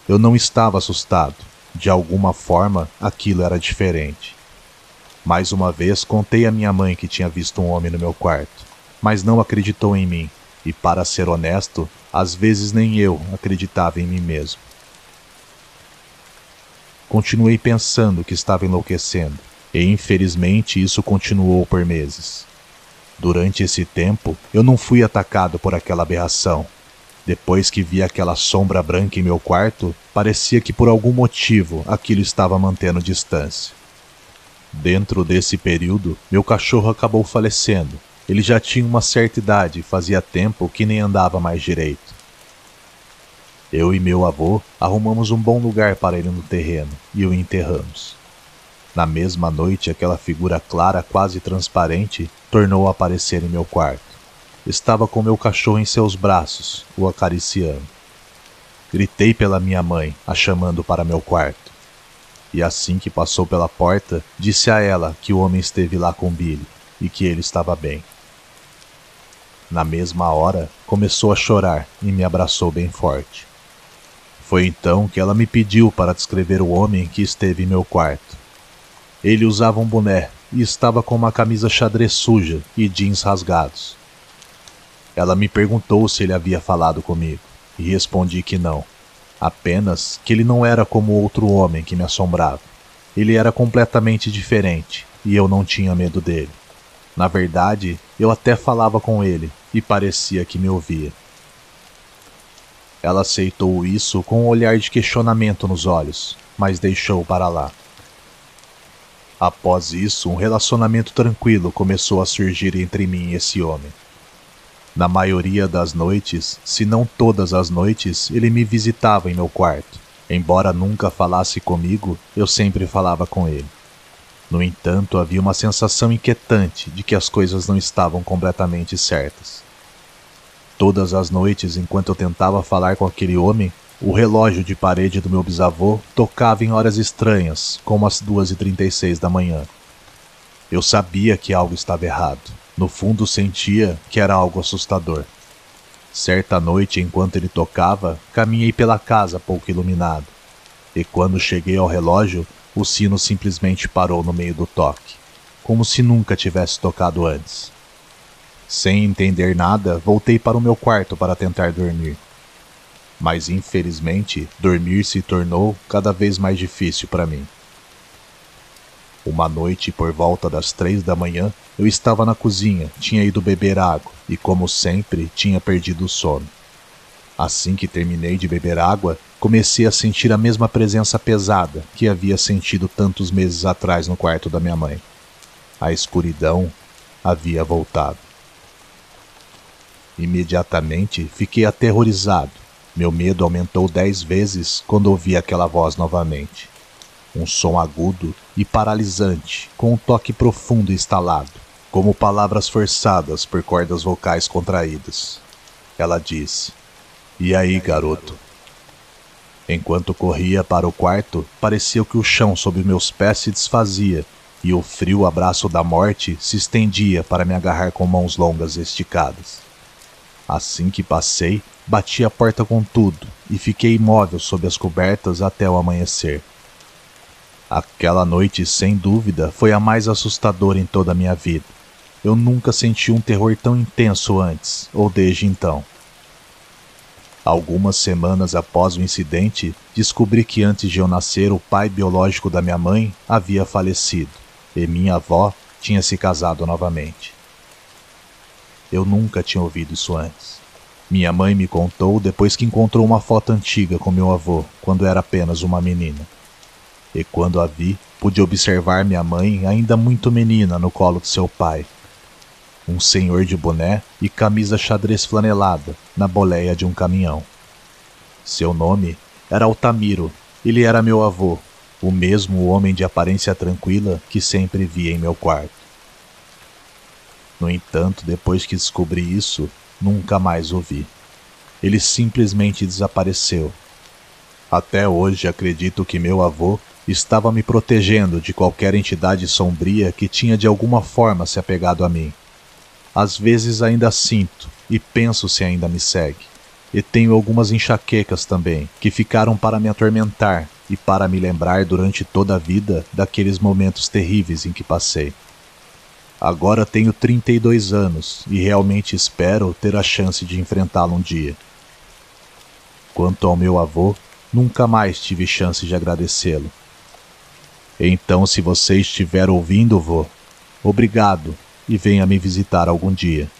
Eu não estava assustado. De alguma forma, aquilo era diferente. Mais uma vez, contei à minha mãe que tinha visto um homem no meu quarto, mas não acreditou em mim, e para ser honesto, às vezes nem eu acreditava em mim mesmo. Continuei pensando que estava enlouquecendo, e infelizmente isso continuou por meses. Durante esse tempo, eu não fui atacado por aquela aberração. Depois que vi aquela sombra branca em meu quarto, parecia que por algum motivo aquilo estava mantendo distância. Dentro desse período, meu cachorro acabou falecendo. Ele já tinha uma certa idade e fazia tempo que nem andava mais direito. Eu e meu avô arrumamos um bom lugar para ele no terreno e o enterramos. Na mesma noite, aquela figura clara, quase transparente, tornou a aparecer em meu quarto. Estava com meu cachorro em seus braços, o acariciando. Gritei pela minha mãe, a chamando para meu quarto. E assim que passou pela porta, disse a ela que o homem esteve lá com Billy e que ele estava bem. Na mesma hora, começou a chorar e me abraçou bem forte. Foi então que ela me pediu para descrever o homem que esteve em meu quarto. Ele usava um boné e estava com uma camisa xadrez suja e jeans rasgados. Ela me perguntou se ele havia falado comigo, e respondi que não. Apenas que ele não era como outro homem que me assombrava. Ele era completamente diferente, e eu não tinha medo dele. Na verdade, eu até falava com ele, e parecia que me ouvia. Ela aceitou isso com um olhar de questionamento nos olhos, mas deixou para lá. Após isso, um relacionamento tranquilo começou a surgir entre mim e esse homem. Na maioria das noites, se não todas as noites, ele me visitava em meu quarto. Embora nunca falasse comigo, eu sempre falava com ele. No entanto, havia uma sensação inquietante de que as coisas não estavam completamente certas. Todas as noites, enquanto eu tentava falar com aquele homem, o relógio de parede do meu bisavô tocava em horas estranhas, como as 2h36 da manhã. Eu sabia que algo estava errado. No fundo sentia que era algo assustador. Certa noite, enquanto ele tocava, caminhei pela casa pouco iluminado. E quando cheguei ao relógio, o sino simplesmente parou no meio do toque, como se nunca tivesse tocado antes. Sem entender nada, voltei para o meu quarto para tentar dormir. Mas infelizmente, dormir se tornou cada vez mais difícil para mim. Uma noite, por volta das 3 da manhã, eu estava na cozinha, tinha ido beber água e, como sempre, tinha perdido o sono. Assim que terminei de beber água, comecei a sentir a mesma presença pesada que havia sentido tantos meses atrás no quarto da minha mãe. A escuridão havia voltado. Imediatamente, fiquei aterrorizado. Meu medo aumentou 10 vezes quando ouvi aquela voz novamente. Um som agudo e paralisante, com um toque profundo e estalado, como palavras forçadas por cordas vocais contraídas. Ela disse, "E aí, garoto?" Enquanto corria para o quarto, pareceu que o chão sob meus pés se desfazia e o frio abraço da morte se estendia para me agarrar com mãos longas e esticadas. Assim que passei, bati a porta com tudo e fiquei imóvel sob as cobertas até o amanhecer. Aquela noite, sem dúvida, foi a mais assustadora em toda a minha vida. Eu nunca senti um terror tão intenso antes, ou desde então. Algumas semanas após o incidente, descobri que antes de eu nascer, o pai biológico da minha mãe havia falecido, e minha avó tinha se casado novamente. Eu nunca tinha ouvido isso antes. Minha mãe me contou depois que encontrou uma foto antiga com meu avô, quando era apenas uma menina. E quando a vi, pude observar minha mãe ainda muito menina no colo de seu pai. Um senhor de boné e camisa xadrez flanelada na boleia de um caminhão. Seu nome era Altamiro, ele era meu avô, o mesmo homem de aparência tranquila que sempre via em meu quarto. No entanto, depois que descobri isso, nunca mais o vi. Ele simplesmente desapareceu. Até hoje acredito que meu avô estava me protegendo de qualquer entidade sombria que tinha de alguma forma se apegado a mim. Às vezes ainda sinto e penso se ainda me segue. E tenho algumas enxaquecas também, que ficaram para me atormentar e para me lembrar durante toda a vida daqueles momentos terríveis em que passei. Agora tenho 32 anos e realmente espero ter a chance de enfrentá-lo um dia. Quanto ao meu avô, nunca mais tive chance de agradecê-lo. Então, se você estiver ouvindo, vô, obrigado e venha me visitar algum dia.